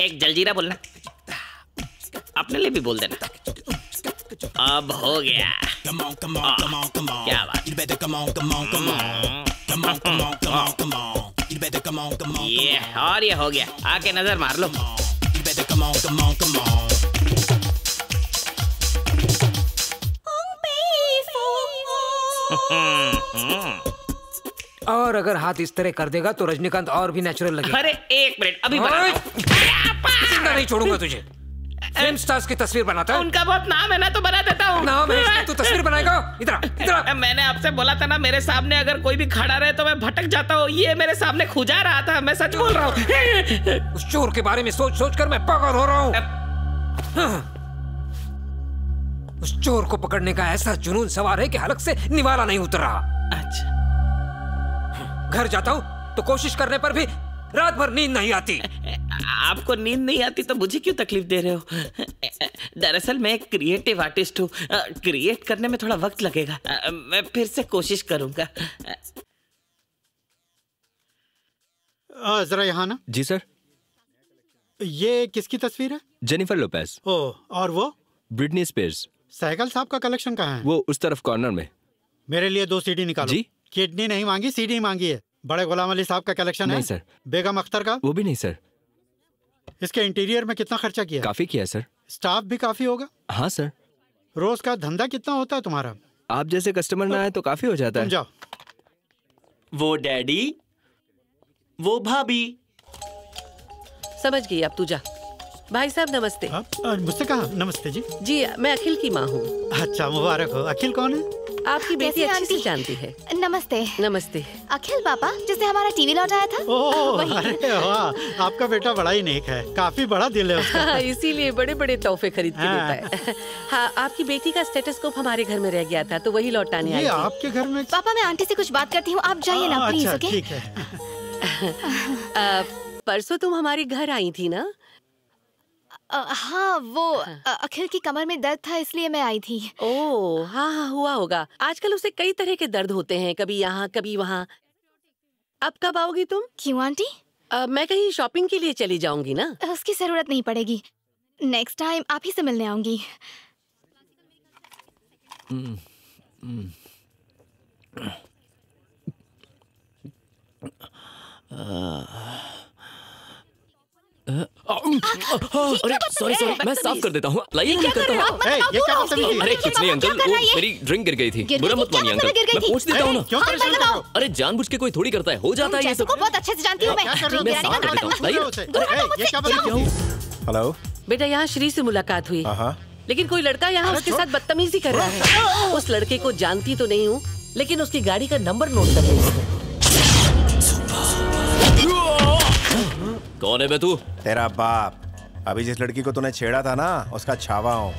एक जलजीरा बोलना, अपने लिए भी बोल देना। अब हो गया। क्या बात? ये और ये हो गया। आके नजर मार लो। और अगर हाथ इस तरह कर देगा तो रजनीकांत और भी नेचुरल लगेगा। अरे एक मिनट, अभी जिंदा नहीं छोड़ूंगा तुझे। फिल्म स्टार्स की तस्वीर बनाता है, उनका बहुत नाम है ना तो बना देता हूँ। नाम है तो तस्वीर बनाएगा। इधर इधर। मैंने आपसे बोला था ना, मेरे सामने अगर कोई भी खड़ा रहे तो मैं भटक जाता हूँ। ये मेरे सामने खुजा रहा था, मैं सच बोल रहा हूँ। उस चोर के बारे में सोच सोच कर मैं पागल हो रहा हूँ। उस चोर को पकड़ने का ऐसा जुनून सवार है कि हलक से निवाला नहीं उतर रहा। अच्छा घर जाता हूँ तो कोशिश करने पर भी रात भर नींद नहीं आती। आपको नींद नहीं आती तो मुझे क्यों तकलीफ दे रहे हो? दरअसल मैं एक क्रिएटिव आर्टिस्ट हूँ, क्रिएट करने में थोड़ा वक्त लगेगा। मैं फिर से कोशिश करूँगा। जरा यहाँ ना। जी सर। ये किसकी तस्वीर है? Jennifer Lopez. ओ, और वो ब्रिटनी स्पेयर्स। साइकिल साहब का कलेक्शन कहाँ है? वो उस तरफ कॉर्नर में। मेरे लिए दो सीडी निकालो। जी। किडनी नहीं मांगी, सीडी मांगी है। बड़े गुलाम अली साहब का कलेक्शन है? नहीं सर। बेगम अख्तर का? वो भी नहीं सर। इसके इंटीरियर में कितना खर्चा किया? काफी किया सर। स्टाफ भी काफी होगा? हाँ सर। रोज का धंधा कितना होता है तुम्हारा? आप जैसे कस्टमर ना आए तो काफी हो जाता है। जाओ। वो डैडी, वो भाभी। समझ गई, अब तू जा। भाई साहब नमस्ते। मुझसे कहा? नमस्ते जी। जी मैं अखिल की माँ हूँ। अच्छा मुबारक हो। अखिल कौन है? आपकी बेटी अच्छी से जानती है। नमस्ते। नमस्ते। अखिल पापा जिसने हमारा टीवी लौटाया था। ओह अरे वाह, आपका बेटा बड़ा ही नेक है, काफी बड़ा दिल है उसका। हाँ, इसीलिए बड़े बड़े तोहफे खरीद के देता है। हाँ आपकी बेटी का स्टेथोस्कोप हमारे घर में रह गया था तो वही लौटाने आई। आपके घर में? पापा मैं आंटी से कुछ बात करती हूँ, आप जाइए ना प्लीज। ओके ठीक है। परसों तुम हमारे घर आई थी ना? हाँ वो अखिल की कमर में दर्द था इसलिए मैं आई थी। ओह हाँ हाँ हुआ होगा। आजकल उसे कई तरह के दर्द होते हैं, कभी यहाँ कभी वहाँ। अब कब आओगी तुम? क्यों आंटी? आ, मैं कहीं शॉपिंग के लिए चली जाऊंगी ना। उसकी जरूरत नहीं पड़ेगी, नेक्स्ट टाइम आप ही से मिलने आऊंगी। mm, mm. अरे सॉरी सॉरी मैं साफ कर देता हूँ, लाइए नहीं करता हूँ। अरे कुछ नहीं अंकल, वो मेरी ड्रिंक गिर गई थी, बुरा मत मानिए अंकल, मैं पूछ देता हूँ ना। अरे जानबूझ के कोई थोड़ी करता है, हो जाता है ये सब। बहुत अच्छे से जानती हूँ मैं। हेलो बेटा, यहाँ श्री से मुलाकात हुई लेकिन कोई लड़का यहाँ उसके साथ बदतमीजी कर रहा है। उस लड़के को जानती तो नहीं हूँ लेकिन उसकी गाड़ी का नंबर नोट कर रही। कौन है बे तू? तेरा बाप। अभी जिस लड़की को तूने छेड़ा था ना उसका छावा हूँ।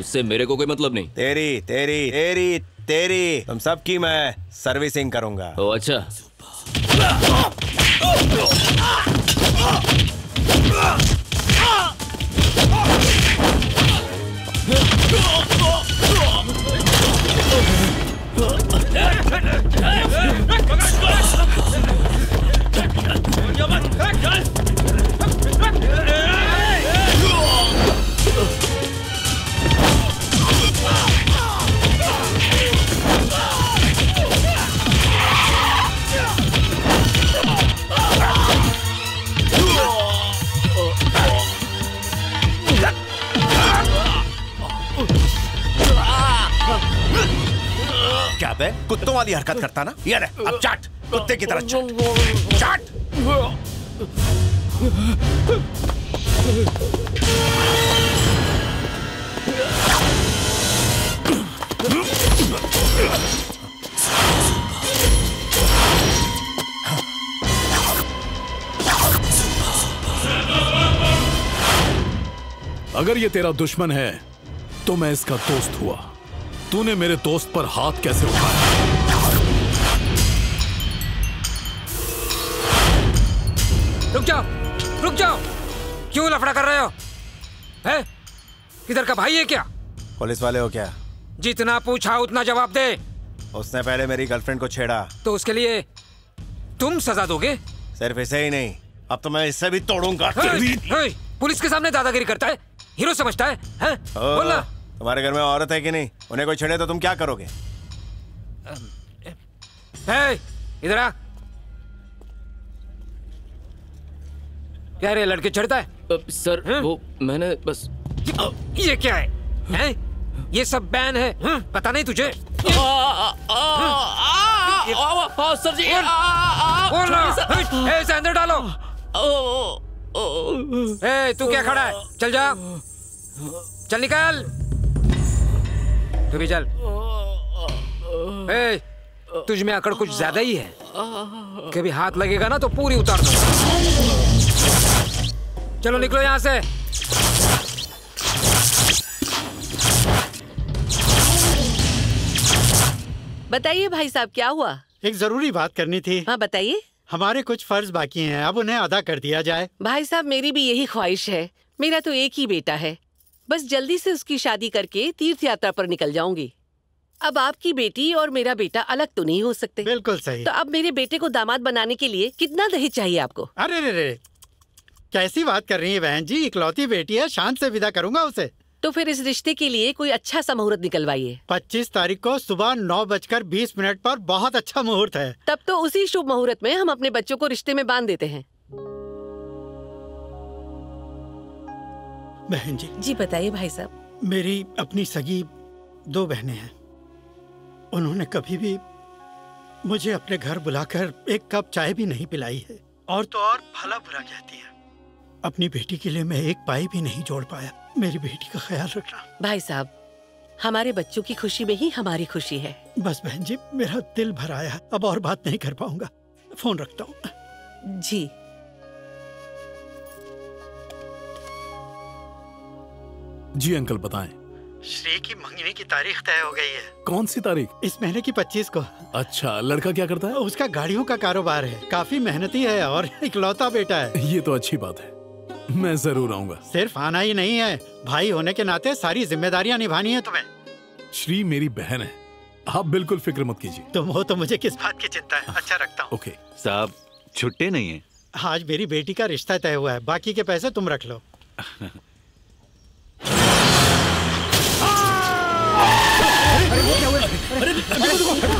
उससे मेरे को कोई मतलब नहीं। तेरी तेरी तेरी तेरी तुम सब की मैं सर्विसिंग करूंगा। ओ अच्छा। क्या बे कुत्तों वाली हरकत करता ना, ये रहे अब चाट कुत्ते की तरह चाट चाट। अगर ये तेरा दुश्मन है तो मैं इसका दोस्त हुआ। तूने मेरे दोस्त पर हाथ कैसे उठाया? रुक जाओ, रुक जाओ, क्यों लफड़ा कर रहे हो? है? किधर का भाई है क्या? पुलिस वाले हो क्या? जितना पूछा उतना जवाब दे। उसने पहले मेरी गर्लफ्रेंड को छेड़ा तो उसके लिए तुम सजा दोगे? सिर्फ इसे ही नहीं, अब तो मैं इससे भी तोड़ूंगा। पुलिस के सामने दादागिरी करता है, हीरो समझता है, है? बोलना। तुम्हारे घर में औरत है कि नहीं? उन्हें कोई छेड़े तो तुम क्या करोगे? इधर आ। क्या रे लड़के चढ़ता है? सर है? वो मैंने बस ये क्या है, है? ये सब बैन है, है? पता नहीं तुझे? सर जी ऐसे अंदर डालो। ए तू क्या खड़ा है, चल जा, चल निकल, तू भी चल। ए तुझ में अकड़ कुछ ज्यादा ही है, कभी हाथ लगेगा ना तो पूरी उतार दो। चलो निकलो यहाँ से। बताइए भाई साहब क्या हुआ? एक जरूरी बात करनी थी। हाँ बताइए। हमारे कुछ फर्ज बाकी हैं, अब उन्हें अदा कर दिया जाए। भाई साहब मेरी भी यही ख्वाहिश है, मेरा तो एक ही बेटा है, बस जल्दी से उसकी शादी करके तीर्थ यात्रा पर निकल जाऊंगी। अब आपकी बेटी और मेरा बेटा अलग तो नहीं हो सकते। बिल्कुल सही। तो अब मेरे बेटे को दामाद बनाने के लिए कितना दहेज चाहिए आपको? अरे रे रे कैसी बात कर रही है बहन जी, इकलौती बेटी है, शान से विदा करूंगा उसे। तो फिर इस रिश्ते के लिए कोई अच्छा सा मुहूर्त निकलवाइए। पच्चीस तारीख को सुबह नौ बजकर बीस मिनट पर बहुत अच्छा मुहूर्त है। तब तो उसी शुभ मुहूर्त में हम अपने बच्चों को रिश्ते में बांध देते हैं। बहन जी। जी बताइए भाई साहब। मेरी अपनी सगी दो बहनें हैं, उन्होंने कभी भी मुझे अपने घर बुलाकर एक कप चाय भी नहीं पिलाई है, और तो और भला बुरा कहती है। अपनी बेटी के लिए मैं एक पाई भी नहीं जोड़ पाया। मेरी बेटी का ख्याल रखना। भाई साहब, हमारे बच्चों की खुशी में ही हमारी खुशी है। बस बहन जी, मेरा दिल भर आया, अब और बात नहीं कर पाऊंगा। फोन रखता हूँ। जी जी अंकल, बताएं। श्री की मंगनी की तारीख तय हो गई है। कौन सी तारीख? इस महीने की पच्चीस को। अच्छा, लड़का क्या करता है? उसका गाड़ियों का कारोबार है, काफी मेहनती है और इकलौता बेटा है। ये तो अच्छी बात है, मैं जरूर आऊँगा। सिर्फ आना ही नहीं है, भाई होने के नाते सारी जिम्मेदारियाँ निभानी है तुम्हें। श्री मेरी बहन है, आप बिल्कुल फिक्र मत कीजिए। तुम हो तो मुझे किस बात की चिंता है। अच्छा, रखता हूँ। ओके साहब, छुट्टे नहीं है। आज मेरी बेटी का रिश्ता तय हुआ है, बाकी के पैसे तुम रख लो। अरे क्या हुआ? अरे देखो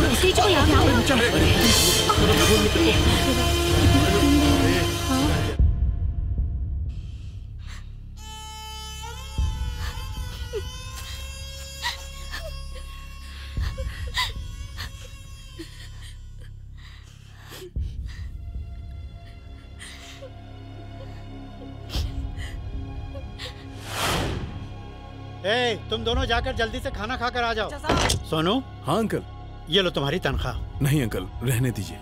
ए, तुम दोनों जाकर जल्दी से खाना खाकर आ जाओ। सोनू। हाँ अंकल। ये लो तुम्हारी तनख्वाह। नहीं अंकल, रहने दीजिए।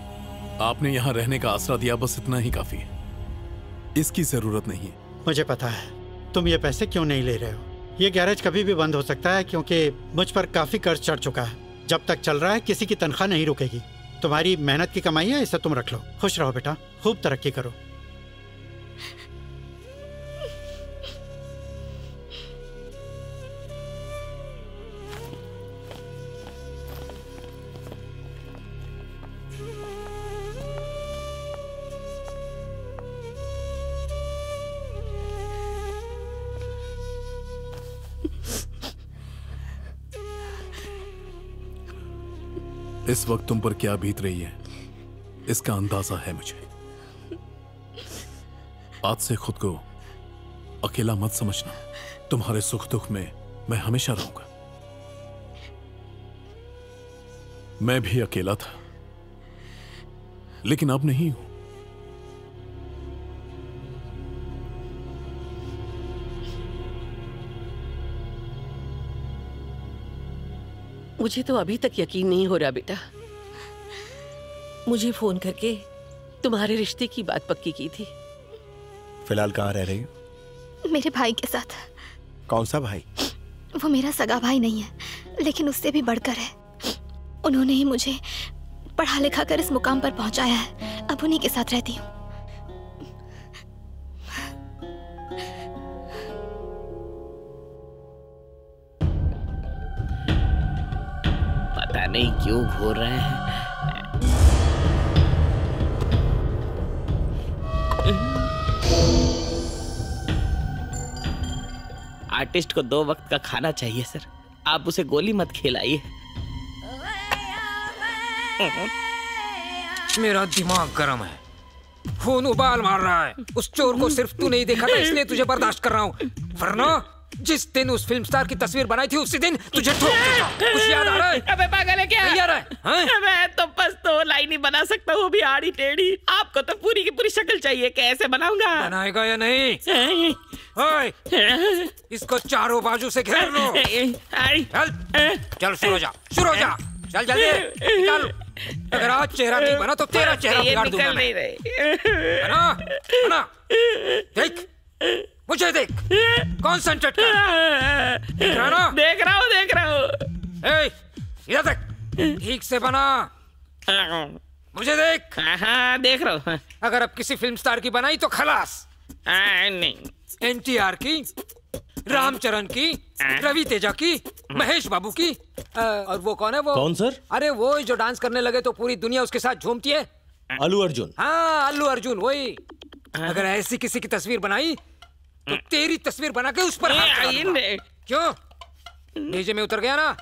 आपने यहाँ रहने का आसरा दिया, बस इतना ही काफी है, इसकी जरूरत नहीं है। मुझे पता है तुम ये पैसे क्यों नहीं ले रहे हो। ये गैरेज कभी भी बंद हो सकता है क्योंकि मुझ पर काफी कर्ज चढ़ चुका है। जब तक चल रहा है किसी की तनख्वाह नहीं रुकेगी। तुम्हारी मेहनत की कमाई है, इसे तुम रख लो। खुश रहो बेटा, खूब तरक्की करो। इस वक्त तुम पर क्या बीत रही है इसका अंदाजा है मुझे। आज से खुद को अकेला मत समझना, तुम्हारे सुख दुख में मैं हमेशा रहूंगा। मैं भी अकेला था, लेकिन अब नहीं हूं। मुझे तो अभी तक यकीन नहीं हो रहा बेटा। मुझे फोन करके तुम्हारे रिश्ते की बात पक्की की थी। फिलहाल कहाँ रह रही हो? मेरे भाई के साथ। कौन सा भाई? वो मेरा सगा भाई नहीं है, लेकिन उससे भी बढ़कर है। उन्होंने ही मुझे पढ़ा लिखा कर इस मुकाम पर पहुंचाया है। अब उन्हीं के साथ रहती हूँ। नहीं क्यों घूर रहे हैं। आर्टिस्ट को दो वक्त का खाना चाहिए सर, आप उसे गोली मत खिलाइए। मेरा दिमाग गर्म है, खून उबाल मार रहा है। उस चोर को सिर्फ तू नहीं देखा था, इसलिए तुझे बर्दाश्त कर रहा हूँ, वरना जिस दिन उस फिल्म स्टार की तस्वीर बनाई थी उसी दिन तुझे ठोक देता। कुछ याद आ रहा है? अबे पागल है क्या? नहीं आ रहा है। हाँ? मैं तो बस दो लाइन ही बना सकता हूँ, भी आड़ी टेढ़ी। आपको तो पूरी की पूरी शक्ल चाहिए, कैसे बनाऊंगा? बनाएगा या नहीं? ओए, इसको चारों बाजू से घेर लो। चल चल, शुरू हो जा, शुरू हो जा, चल जल्दी निकल। अगर आज चेहरा नहीं बना तो तेरा चेहरा बिगाड़ दूंगा मैं। बना, बना, देख मुझे, देख कॉन्सेंट्रेट कर। देख रहा ना? देख रहा हूँ, देख रहा हूँ। इधर देख, ठीक से बना। मुझे देख। हाँ, देख रहा हूँ। अगर अब किसी फिल्म स्टार की बनाई तो खलास। नहीं, एन टी आर की, राम चरण की, रवि तेजा की, महेश बाबू की। आ, और वो कौन है वो? कौन सर? अरे वो जो डांस करने लगे तो पूरी दुनिया उसके साथ झूमती है। अल्लू अर्जुन। हाँ, अल्लू अर्जुन वही। अगर ऐसी किसी की तस्वीर बनाई तो तेरी तस्वीर बना के उस पर हाथ चला। क्यों, नीचे में उतर गया ना?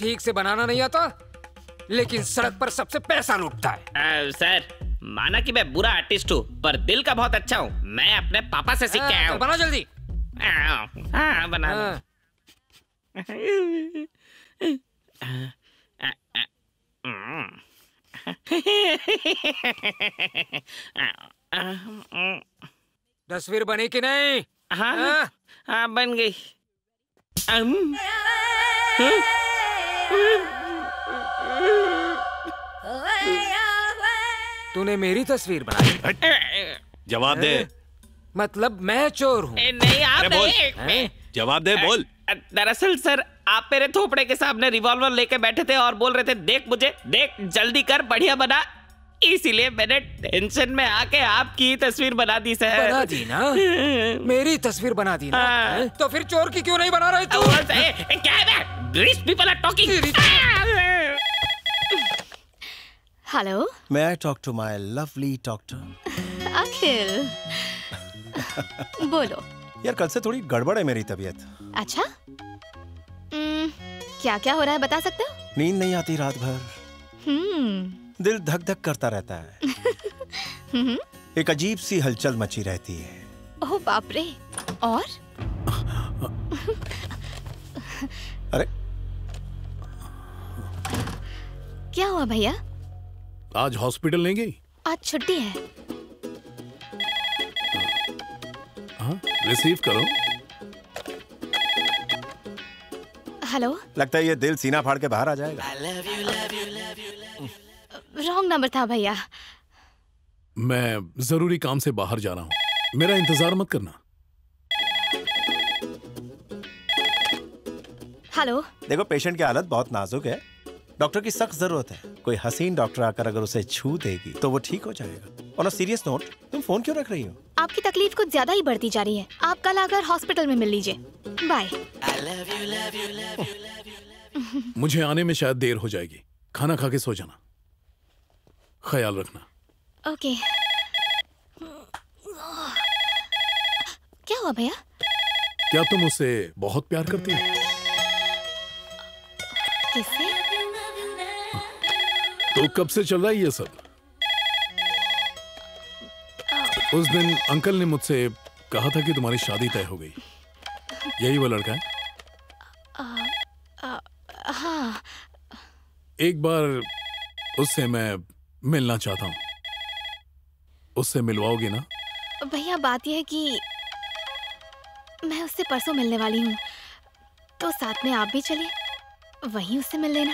ठीक से बनाना नहीं आता, लेकिन सड़क पर सबसे पैसा लूटता है। सर, माना कि मैं बुरा आर्टिस्ट हूँ, पर दिल का बहुत अच्छा हूँ। मैं अपने पापा से सीख के आया हूँ। बना जल्दी। हाँ, बना। तस्वीर बनी कि नहीं? हाँ हाँ, हाँ बन गई। तूने मेरी तस्वीर बनाई? जवाब दे। मतलब मैं चोर हूँ? नहीं आप नहीं। जवाब दे बोल। दरअसल सर आप मेरे थोपड़े के सामने रिवॉल्वर लेके बैठे थे और बोल रहे थे देख मुझे देख जल्दी कर बढ़िया बना, इसीलिए मैंने टेंशन में आके आपकी तस्वीर बना दी सर। बना दी ना, मेरी तस्वीर बना दी ना। आ, तो फिर चोर की क्यों नहीं बना रहे तू? क्या है Rich people are talking. Hello. May I talk to my lovely doctor? Akhil. बोलो। यार कल से थोड़ी गड़बड़ है मेरी तबीयत। अच्छा? क्या क्या हो रहा है बता सकते हो? नींद नहीं आती रात भर। हम्म। दिल धक धक करता रहता है। हम्म। एक अजीब सी हलचल मची रहती है। ओह बाप रे। और? अरे क्या हुआ भैया? आज हॉस्पिटल नहीं गई? आज छुट्टी है। हाँ रिसीव करो। हेलो। लगता है ये दिल सीना फाड़ के बाहर आ जाएगा। रॉन्ग नंबर था भैया। मैं जरूरी काम से बाहर जा रहा हूँ, मेरा इंतजार मत करना। हेलो। देखो पेशेंट की हालत बहुत नाजुक है, डॉक्टर की सख्त जरूरत है। कोई हसीन डॉक्टर आकर अगर उसे छू देगी तो वो ठीक हो जाएगा। और सीरियस नोट, तुम फोन क्यों रख रही हो? आपकी तकलीफ कुछ ज्यादा ही बढ़ती जा रही है। आप कल आकर हॉस्पिटल में मिल लीजिए। बाय। मुझे आने में शायद देर हो जाएगी, खाना खा के सो जाना, ख्याल रखना। ओके। क्या हुआ भैया? क्या तुम उससे बहुत प्यार करती हो? किससे? तो कब से चल रहा है ये सब? उस दिन अंकल ने मुझसे कहा था कि तुम्हारी शादी तय हो गई, यही वो लड़का है? आ, आ, हाँ। एक बार उससे मैं मिलना चाहता हूँ, उससे मिलवाओगे ना? भैया बात यह है कि मैं उससे परसों मिलने वाली हूँ, तो साथ में आप भी चलिए, वहीं उससे मिल लेना।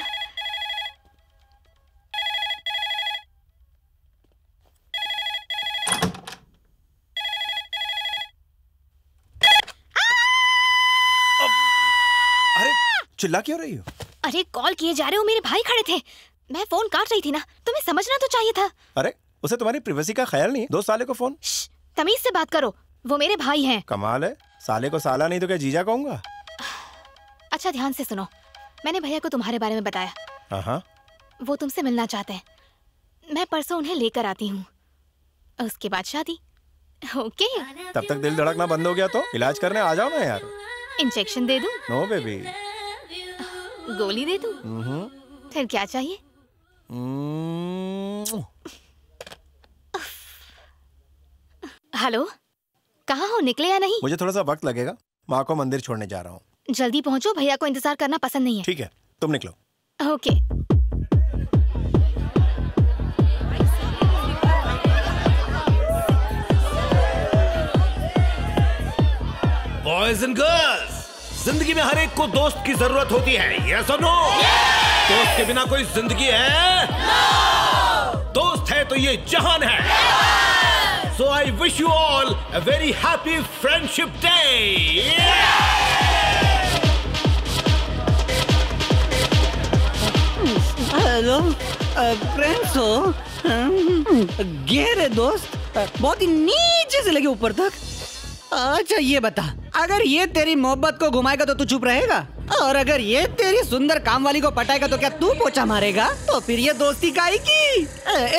अरे चिल्ला क्यों रही हो? अरे कॉल किए जा रहे हो, मेरे भाई खड़े थे, मैं फोन काट रही थी ना, तुम्हें समझना तो चाहिए था। अरे उसे तुम्हारी प्राइवेसी का ख्याल नहीं है, दो साले को फोन। तमीज से बात करो, वो मेरे भाई हैं। कमाल है, साले को साला नहीं तो क्या जीजा कहूंगा? अच्छा ध्यान से सुनो, मैंने भैया को तुम्हारे बारे में बताया। हाँ वो तुमसे मिलना चाहते हैं, मैं परसों उन्हें लेकर आती हूँ, उसके बाद शादी। ओके। तब तक दिल धड़कना बंद हो गया तो इलाज करने आ जाओ ना यार। इंजेक्शन दे दूँ? No baby. गोली दे दूँ? फिर क्या चाहिए? हेलो कहाँ हो, निकले या नहीं? मुझे थोड़ा सा वक्त लगेगा, माँ को मंदिर छोड़ने जा रहा हूँ। जल्दी पहुंचो, भैया को इंतजार करना पसंद नहीं है। ठीक है तुम निकलो। ओके। बॉयज एंड गर्ल्स, जिंदगी में हर एक को दोस्त की जरूरत होती है, यस और नो? दोस्त के बिना कोई जिंदगी है? नो। दोस्त है तो ये जहान है। yeah! So I wish you all a very happy friendship day. Yeah! Hello friends हो? गहरे दोस्त बहुत ही नीचे से लगे ऊपर तक। अच्छा ये बता, अगर ये तेरी मोहब्बत को घुमाएगा तो तू चुप रहेगा, और अगर ये तेरी सुंदर काम वाली को पटाएगा तो क्या तू पोछा मारेगा? तो फिर ये दोस्ती काहे की?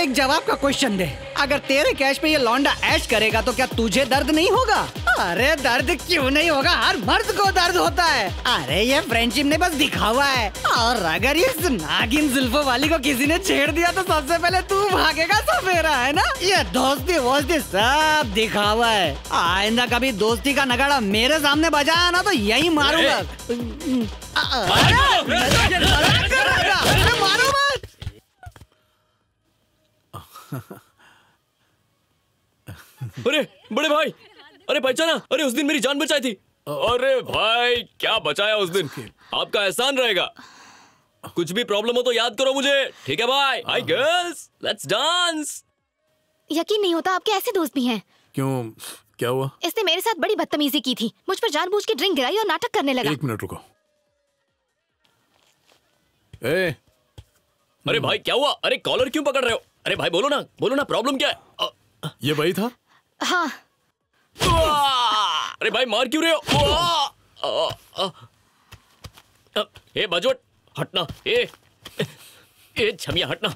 एक जवाब का क्वेश्चन दे, अगर तेरे कैश पे ये लौंडा ऐश करेगा तो क्या तुझे दर्द नहीं होगा? अरे दर्द क्यों नहीं होगा, हर मर्द को दर्द होता है। अरे ये फ्रेंडशिप ने बस दिखावा है, और अगर इस नागिन जुल्फों वाली को किसी ने छेड़ दिया तो सबसे पहले तू भागेगा सफेरा, है ना? ये दोस्ती वोस्ती सब दिखावा है, आइंदा कभी दोस्ती का नगाड़ा मेरे सामने बजाया ना तो यही मारूंगा। मारो मत। अरे बड़े भाई, अरे पहचाना, अरे उस दिन मेरी जान बचाई थी। अरे भाई क्या बचाया उस दिन, आपका एहसान रहेगा। कुछ भी प्रॉब्लम हो तो याद करो मुझे, ठीक है भाई? Hi girls, let's dance. यकीन नहीं होता आपके ऐसे दोस्त भी हैं। क्यों, क्या हुआ? इसने मेरे साथ बड़ी बदतमीजी की थी, मुझ पर जानबूझ के ड्रिंक गिराई और नाटक करने लगा। एक मिनट रुको। ए, अरे भाई क्या हुआ? अरे कॉलर क्यों पकड़ रहे हो? अरे भाई बोलो ना, बोलो ना, प्रॉब्लम क्या है? आ, ये भाई था? हाँ। अरे भाई मार क्यों रहे हो? ए बजोट हटना, ए ए छमिया हटना,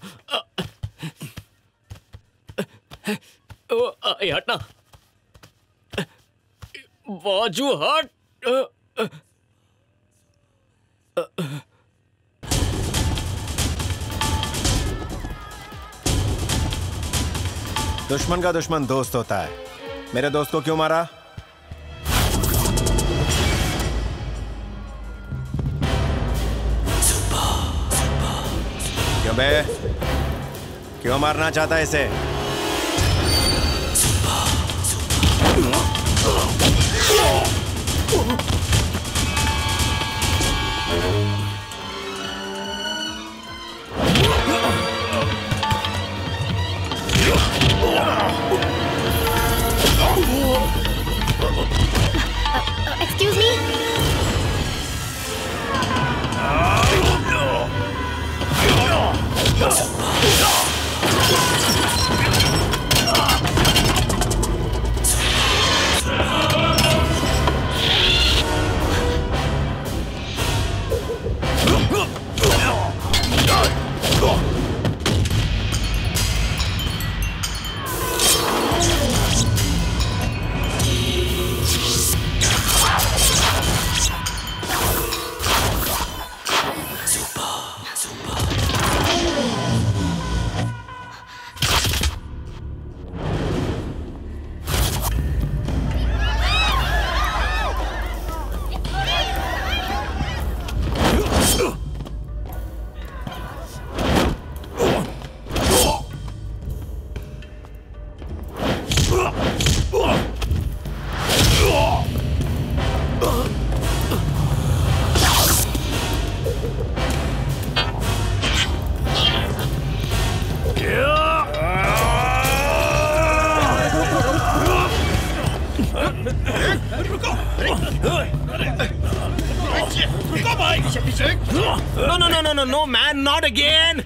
ए हटना, बाजू हट। दुश्मन का दुश्मन दोस्त होता है। मेरे दोस्त को क्यों मारा? क्यों बे? क्यों मारना चाहता है इसे? Excuse me?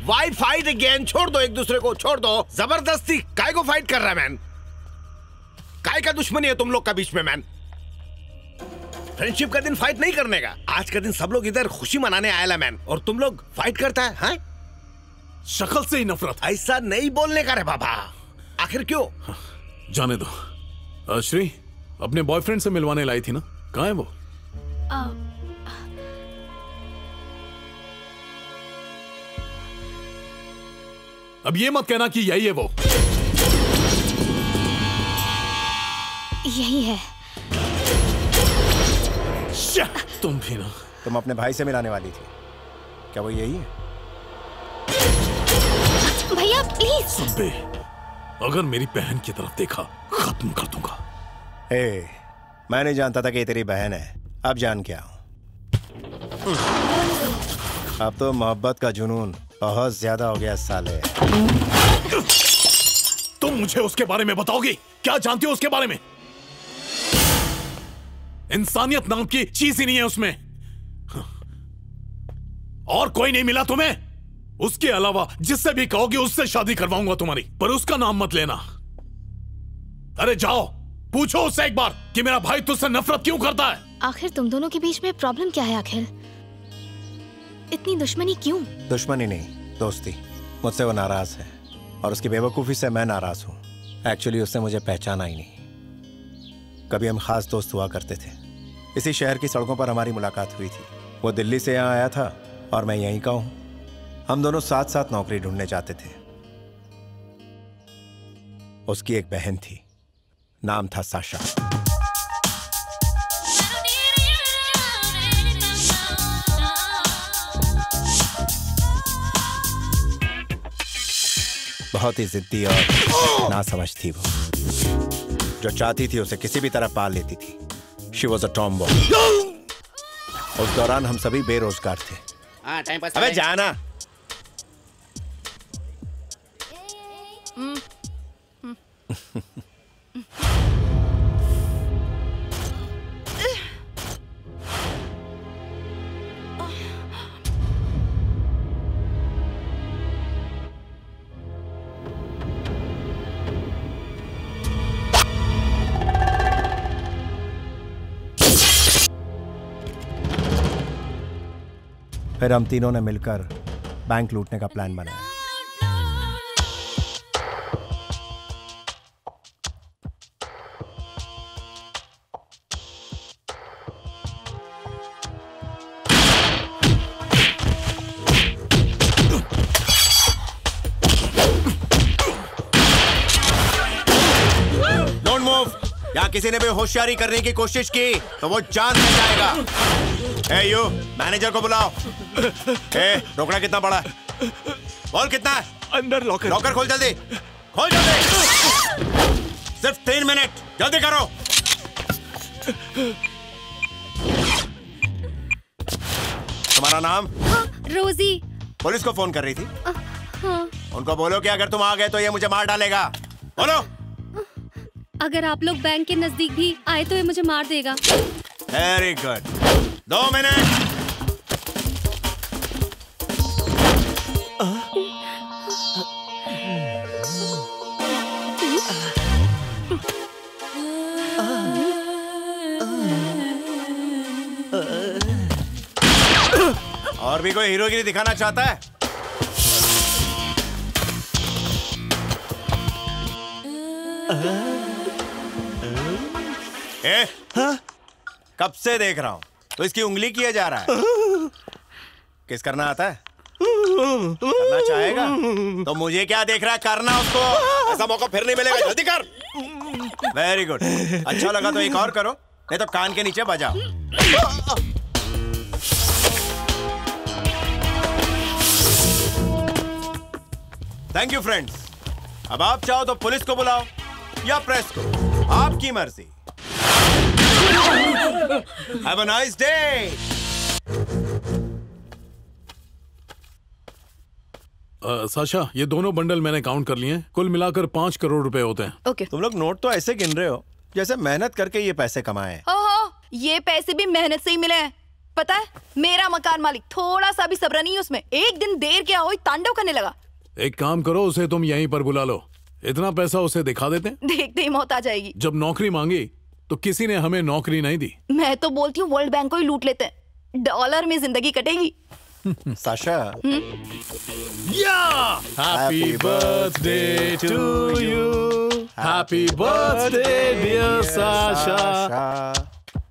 Why fight again? छोड़ दो एक दूसरे को, छोड़ दो। जबरदस्ती काय को फाइट कर रहा है मैन? काय का दुश्मनी है तुम लोग का बीच में मैन? फ्रेंडशिप का दिन फाइट नहीं करने का। आज का दिन सब लोग इधर खुशी मनाने आया ला मैन, और तुम लोग फाइट करता है, है? शक्ल से ही नफरत। ऐसा नहीं बोलने का रे बाबा, आखिर क्यों? जाने दो। श्री अपने बॉयफ्रेंड से मिलवाने लाई थी ना, कहाँ है वो? आ... अब ये मत कहना कि यही है वो। यही है। तुम भी ना। तुम अपने भाई से मिलाने वाली थी, क्या वो यही है? भैया प्लीज। सुबे, अगर मेरी बहन की तरफ देखा खत्म कर दूंगा। ए, मैं नहीं जानता था कि ये तेरी बहन है, अब जान के आऊं। अब तो मोहब्बत का जुनून बहुत ज्यादा हो गया साले। तुम मुझे उसके बारे में बताओगी? क्या जानती हो उसके बारे में? इंसानियत नाम की चीज ही नहीं है उसमें। और कोई नहीं मिला तुम्हें? उसके अलावा जिससे भी कहोगी उससे शादी करवाऊंगा तुम्हारी, पर उसका नाम मत लेना। अरे जाओ पूछो उससे एक बार कि मेरा भाई तुझसे नफरत क्यों करता है। आखिर तुम दोनों के बीच में प्रॉब्लम क्या है? आखिर इतनी दुश्मनी क्यों? दुश्मनी नहीं, दोस्ती। मुझसे वो नाराज है और उसकी बेवकूफ़ी से मैं नाराज हूँ। एक्चुअली उसने मुझे पहचाना ही नहीं। कभी हम खास दोस्त हुआ करते थे। इसी शहर की सड़कों पर हमारी मुलाकात हुई थी। वो दिल्ली से यहाँ आया था और मैं यहीं का हूँ। हम दोनों साथ साथ नौकरी ढूंढने जाते थे। उसकी एक बहन थी, नाम था साशा। बहुत ही जिद्दी और नासमझ थी वो। जो चाहती थी उसे किसी भी तरह पाल लेती थी। She was a tomboy. उस दौरान हम सभी बेरोजगार थे। आ, टाइम पास अबे जाना। फिर हम तीनों ने मिलकर बैंक लूटने का प्लान बनाया। Don't move. या किसी ने भी होशियारी करने की कोशिश की तो वो जान में जाएगा। ए यू, मैनेजर को बुलाओ। ए, रोकना कितना बड़ा है? बॉल कितना है? अंदर लॉकर। लॉकर खोल जल्दी, खोल जल्दी। सिर्फ तीन मिनट, जल्दी करो। तुम्हारा नाम? हाँ, रोजी। पुलिस को फोन कर रही थी। हाँ। उनको बोलो कि अगर तुम आ गए तो ये मुझे मार डालेगा। बोलो। अगर आप लोग बैंक के नजदीक भी आए तो ये मुझे मार देगा। Very good. दो मिनट। और भी कोई हीरोगिरी दिखाना चाहता है? ए? हाँ? कब से देख रहा हूँ तो इसकी उंगली किया जा रहा है। किस करना आता है? करना चाहेगा तो मुझे क्या देख रहा है, करना उसको। ऐसा मौका फिर नहीं मिलेगा, जल्दी कर। Very good. अच्छा लगा तो एक और करो, नहीं तो कान के नीचे बजाओ। Thank you friends. अब आप चाहो तो पुलिस को बुलाओ या प्रेस को, आपकी मर्जी। Have a nice day. Uh, Sasha, ये दोनों बंडल मैंने काउंट कर लिए हैं, कुल मिलाकर पाँच करोड़ रुपए होते हैं। Okay okay. तुम लोग नोट तो ऐसे गिन रहे हो जैसे मेहनत करके ये पैसे कमाए हैं। ओहो, ये पैसे भी मेहनत से ही मिले हैं। पता है मेरा मकान मालिक थोड़ा सा भी सब्र नहीं उसमें, एक दिन देर क्या हुई तांडव करने लगा। एक काम करो, उसे तुम यहीं पर बुला लो, इतना पैसा उसे दिखा देते हैं। देखते ही मौत आ जाएगी। जब नौकरी मांगी तो किसी ने हमें नौकरी नहीं दी। मैं तो बोलती हूँ वर्ल्ड बैंक को ही लूट लेते हैं, डॉलर में जिंदगी कटेगी। साशा, या happy birthday to you, happy birthday dear Sasha,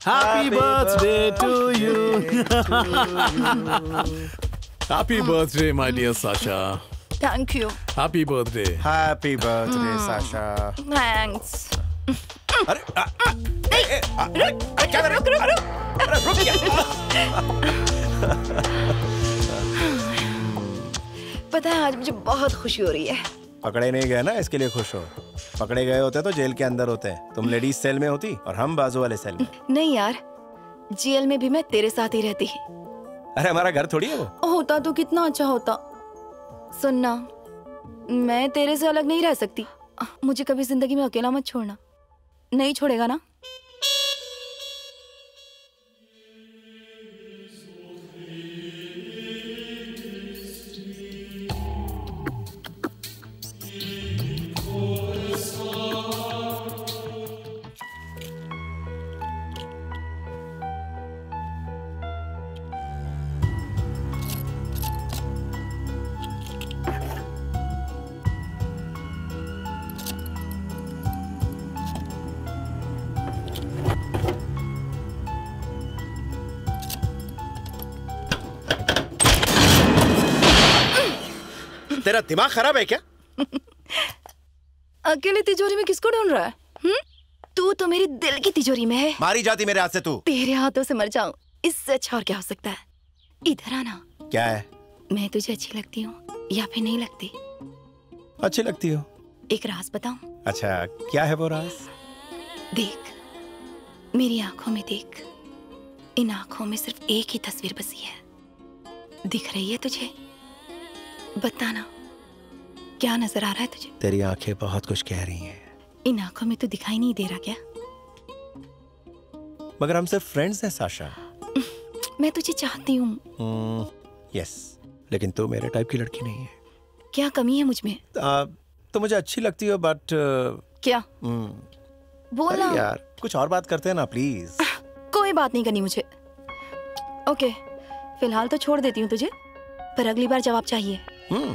happy birthday to you, happy birthday my dear Sasha. Thank you. Happy birthday. Happy birthday Sasha. Thanks. अरे रुक रुक रुक। पता है आज मुझे बहुत खुशी हो रही है। पकड़े नहीं गए ना इसके लिए खुश हो, पकड़े गए होते तो जेल के अंदर होते। तुम लेडीज सेल में होती और हम बाजू वाले सेल में। नहीं यार, जेल में भी मैं तेरे साथ ही रहती। अरे हमारा घर थोड़ी है वो। होता तो कितना अच्छा होता। सुनना, मैं तेरे से अलग नहीं रह सकती, मुझे कभी जिंदगी में अकेला मत छोड़ना। नहीं छोड़ेगा ना? तेरा दिमाग खराब है क्या? अकेले तिजोरी में किसको ढूंढ रहा है? हुँ? तू तो मेरे दिल की तिजोरी में है। मारी जाती मेरे हाथ से तू। तेरे हाथों से मर जाऊं, इससे अच्छा और क्या हो सकता है? इधर आना। क्या है? मैं तुझे अच्छी लगती हूँ या फिर नहीं लगती? अच्छी लगती हो। एक राज बताऊं? अच्छा, क्या है वो राज? देख, मेरी आंखों में देख, इन आंखों में सिर्फ एक ही तस्वीर बसी है। दिख रही है तुझे? बताना क्या नजर आ रहा है तुझे? तेरी आंखें बहुत कुछ कह रही हैं। इन आंखों में तो दिखाई नहीं दे रहा क्या? मगर हम सिर्फ फ्रेंड्स हैं साशा। मैं तुझे चाहती हूँ। mm, यस, लेकिन तू तो मेरे टाइप की लड़की नहीं है। क्या कमी है मुझ में? आ, तो मुझे अच्छी लगती हो बट क्या? mm, बोला यार, कुछ और बात करते हैं ना प्लीज। कोई बात नहीं करनी मुझे। ओके, फिलहाल तो छोड़ देती हूँ तुझे, पर अगली बार जवाब चाहिए। हम्म,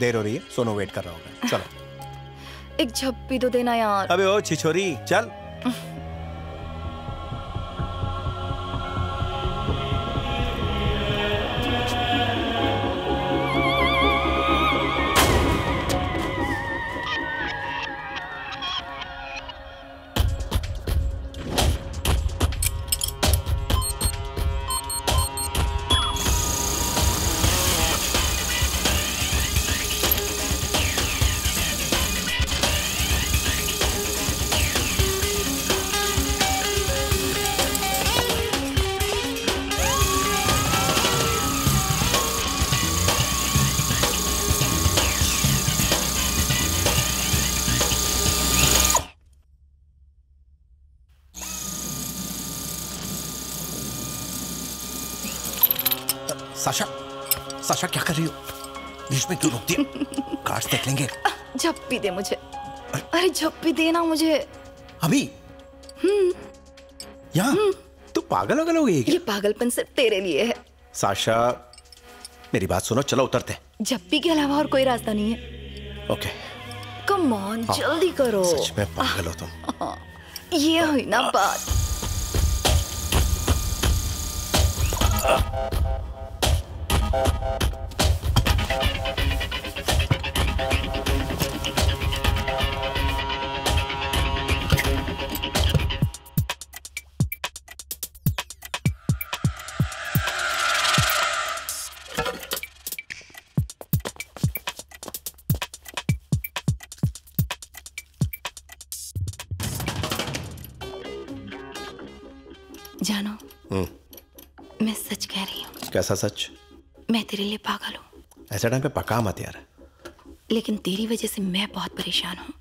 देर हो रही है, सोनू वेट कर रहा होगा। चलो एक झप्पी तो देना यार। अबे ओ छिछोरी, चल। साशा, साशा क्या कर रही हो? बीच में क्यों रोक दिया? कार्ड्स देख लेंगे। झप्पी दे मुझे। अरे झप्पी देना मुझे अभी। हम्म, यहाँ तू पागल वगल हो गई क्या? ये पागलपन सिर्फ तेरे लिए है। साशा मेरी बात सुनो, चलो उतरते। झप्पी के अलावा और कोई रास्ता नहीं है। ओके कम ऑन, जल्दी करो। सच में पागल हो तुम। ये हुई ना बात। जानो, मैं सच कह रही हूँ। कैसा सच? मैं तेरे लिए पागल हूँ। ऐसे टाइम पे पका मत यार। लेकिन तेरी वजह से मैं बहुत परेशान हूँ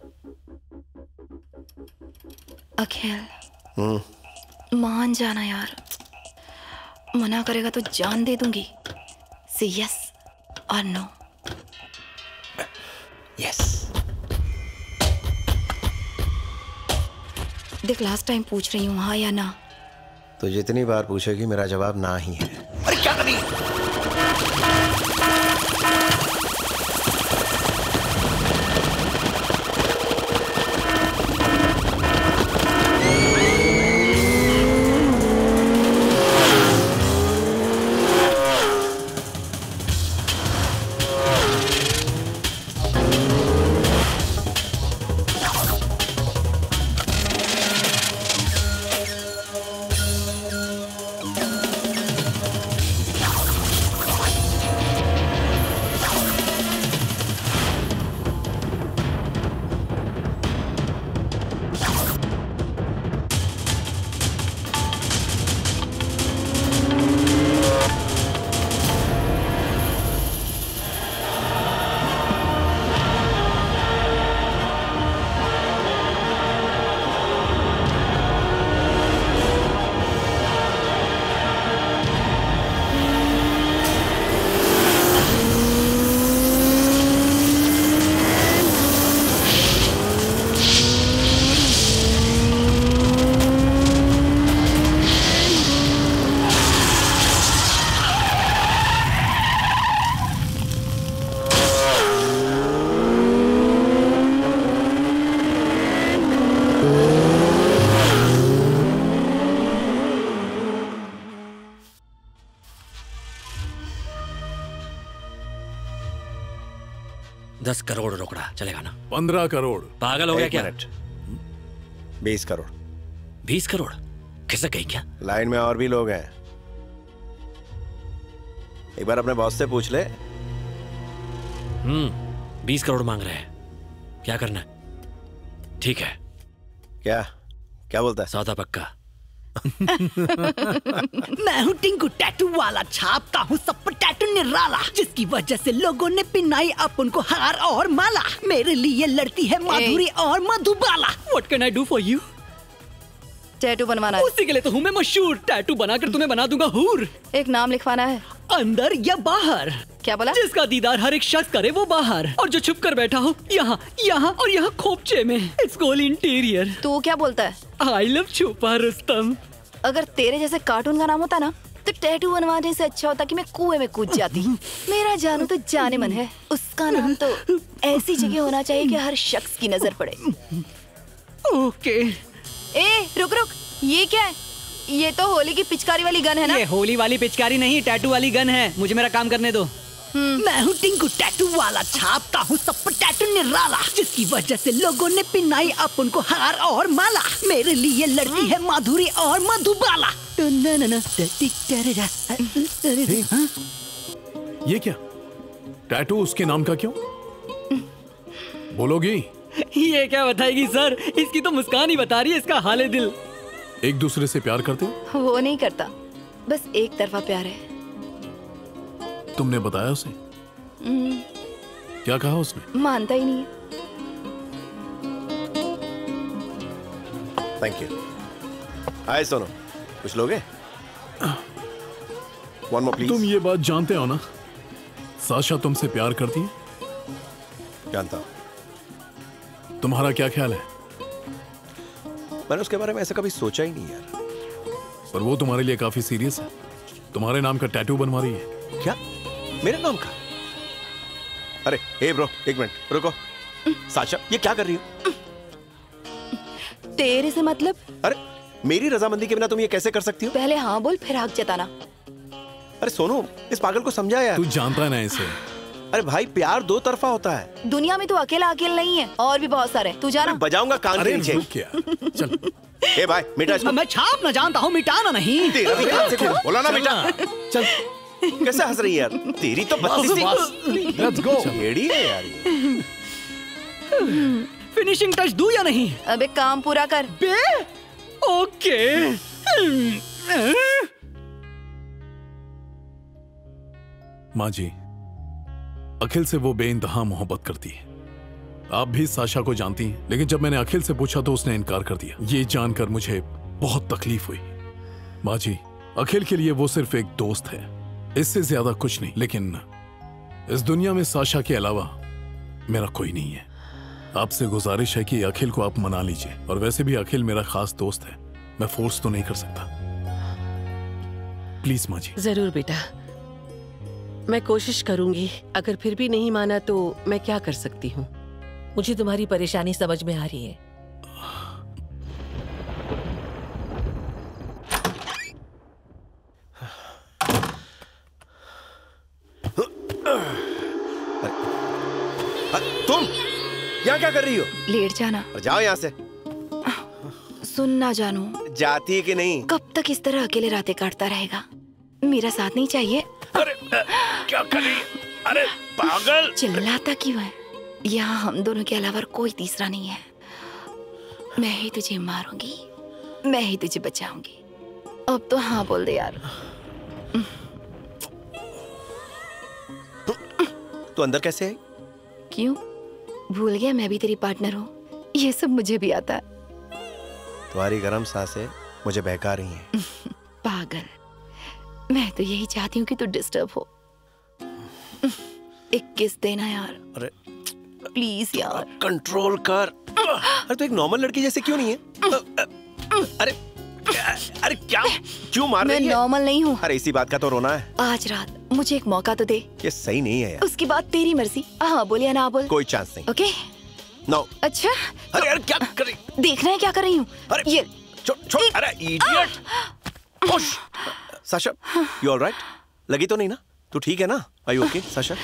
अखिल। मान जाना यार। मना करेगा तो जान दे दूंगी। से यस और नो। यस। देख लास्ट टाइम पूछ रही हूँ, हाँ या ना। तो जितनी बार पूछेगी मेरा जवाब ना ही है। अरे क्या कर रही है? दस करोड़ रोकड़ा चलेगा ना? पंद्रह करोड़। पागल हो गया क्या? बीस करोड़। बीस करोड़ खिसक गई क्या? लाइन में और भी लोग हैं। एक बार अपने बॉस से पूछ ले। हम्म, बीस करोड़ मांग रहे हैं। क्या करना है? ठीक है। क्या क्या बोलता है? सादा पक्का। मैं हूँ टिंकू टैटू वाला, छापता हूँ सब पर टैटू निराला, जिसकी वजह से लोगों ने पिनाई अपन को हार और माला। मेरे लिए लड़ती है माधुरी और Madhubala. What can I do for you? Tattoo बनवाना है। उसी के लिए तो हूँ मैं मशहूर। टैटू बनाकर तुम्हें बना दूंगा हूर। एक नाम लिखवाना है अंदर या बाहर? क्या बोला? जिसका दीदार हर एक शख्स करे वो बाहर, और जो छुप कर बैठा हो यहाँ यहाँ और यहाँ खोपचे में। It's goal interior. तो क्या बोलता है? आई लव छुपा रुस्तम। अगर तेरे जैसे कार्टून का नाम होता ना तो टैटू बनवाने से अच्छा होता कि मैं कुएं में कूद जाती। मेरा जानू तो जाने मन है। उसका नाम तो ऐसी जगह होना चाहिए कि हर शख्स की नजर पड़े। ओके। ए रुक रुक, ये क्या है? ये तो होली की पिचकारी वाली गन है ना? ये होली वाली पिचकारी नहीं, टैटू वाली गन है। मुझे मेरा काम करने दो। मैं हूँ टिंकू टैटू वाला, छापता हूँ सब पर टैटू निराला, जिसकी वजह से लोगों ने पिनाई अपन को हार और माला। मेरे लिए लड़ती है माधुरी और मधुबाला। ये क्या टैटू उसके नाम का क्यों? बोलोगी? ये क्या बताएगी सर, इसकी तो मुस्कान ही बता रही है इसका हाले दिल। एक दूसरे से प्यार करते हो? वो नहीं करता, बस एक तरफा प्यार है। तुमने बताया उसे? क्या कहा उसने? मानता ही नहीं। Thank you. हाय सोनू, कुछ लोगे? One more please. तुम ये बात जानते हो ना साशा तुमसे प्यार करती है? जानता हूं। तुम्हारा क्या ख्याल है? मैंने उसके बारे में ऐसा कभी सोचा ही नहीं यार। पर वो तुम्हारे लिए काफी सीरियस है। तुम्हारे नाम का टैटू बनवा रही है। क्या? मेरे नाम का? अरे हे ब्रो, एक मिनट रुको। साशा ये क्या कर रही हो? तेरे से मतलब? अरे मेरी रजामंदी के बिना तुम ये कैसे कर सकती हो? पहले हाँ बोल फिर आग जताना। अरे सोनू इस पागल को समझा यार। तू जानता ना इसे। अरे भाई प्यार दो तरफा होता है। दुनिया में तो अकेला अकेला नहीं है, और भी बहुत सारे। तू जाना बजाऊंगा कान के नीचे। चल ए भाई मिटा इसको। मैं छाप ना जानता हूँ, मिटाना नहीं। तेरा भी कान से बोला ना मिटा। चल कैसे हंस रही है यार, तेरी तो बत्तीस। Let's go. एड़ी है यार। फिनिशिंग टच दूं या नहीं? अबे काम पूरा कर। ओके। माँ जी अखिल से वो बेइंतहा मोहब्बत करती है। आप भी साशा को जानती हैं, लेकिन जब मैंने अखिल से पूछा तो उसने इनकार कर दिया। ये जानकर मुझे बहुत तकलीफ हुई। माँ जी अखिल के लिए वो सिर्फ एक दोस्त है, इससे ज्यादा कुछ नहीं। लेकिन इस दुनिया में साशा के अलावा मेरा कोई नहीं है। आपसे गुजारिश है कि अखिल को आप मना लीजिए। और वैसे भी अखिल मेरा खास दोस्त है, मैं फोर्स तो नहीं कर सकता। प्लीज माँ जी। जरूर बेटा, मैं कोशिश करूंगी। अगर फिर भी नहीं माना तो मैं क्या कर सकती हूँ। मुझे तुम्हारी परेशानी समझ में आ रही है। तुम यहाँ क्या कर रही हो? लेट जाना। जाओ यहाँ से। सुनना जानू, जाती कि नहीं? कब तक इस तरह अकेले रातें काटता रहेगा? मेरा साथ नहीं चाहिए। अरे क्या कर रही? अरे पागल, चिल्लाता क्यों है? यहाँ हम दोनों के अलावा कोई तीसरा नहीं है। मैं ही तुझे मारूंगी, मैं ही तुझे बचाऊंगी। अब तो हाँ बोल दे यार। तू तो अंदर कैसे है? क्यों भूल गया मैं भी तेरी पार्टनर हूँ। ये सब मुझे भी आता है। तुम्हारी गर्म सांसें मुझे बहका रही हैं। पागल, मैं तो यही चाहती हूँ कि तू डिस्टर्ब हो। एक किस देना यार। अरे प्लीज यार कंट्रोल कर। अरे तो एक नॉर्मल लड़की जैसे क्यों नहीं है? अरे अरे क्या क्यों मार रही है? मैं नॉर्मल नहीं हूँ। अरे इसी बात का तो रोना है। आज रात मुझे एक मौका तो दे। ये सही नहीं है यार। उसके बाद तेरी मर्जी। हाँ बोल या ना बोल, कोई चांस नहीं। Okay no. अच्छा अरे यार क्या कर रही? देखना है क्या कर रही हूँ। अरे ये अरे idiot. Sasha you all right? लगी तो नहीं ना? तू ठीक है ना? I okay Sasha?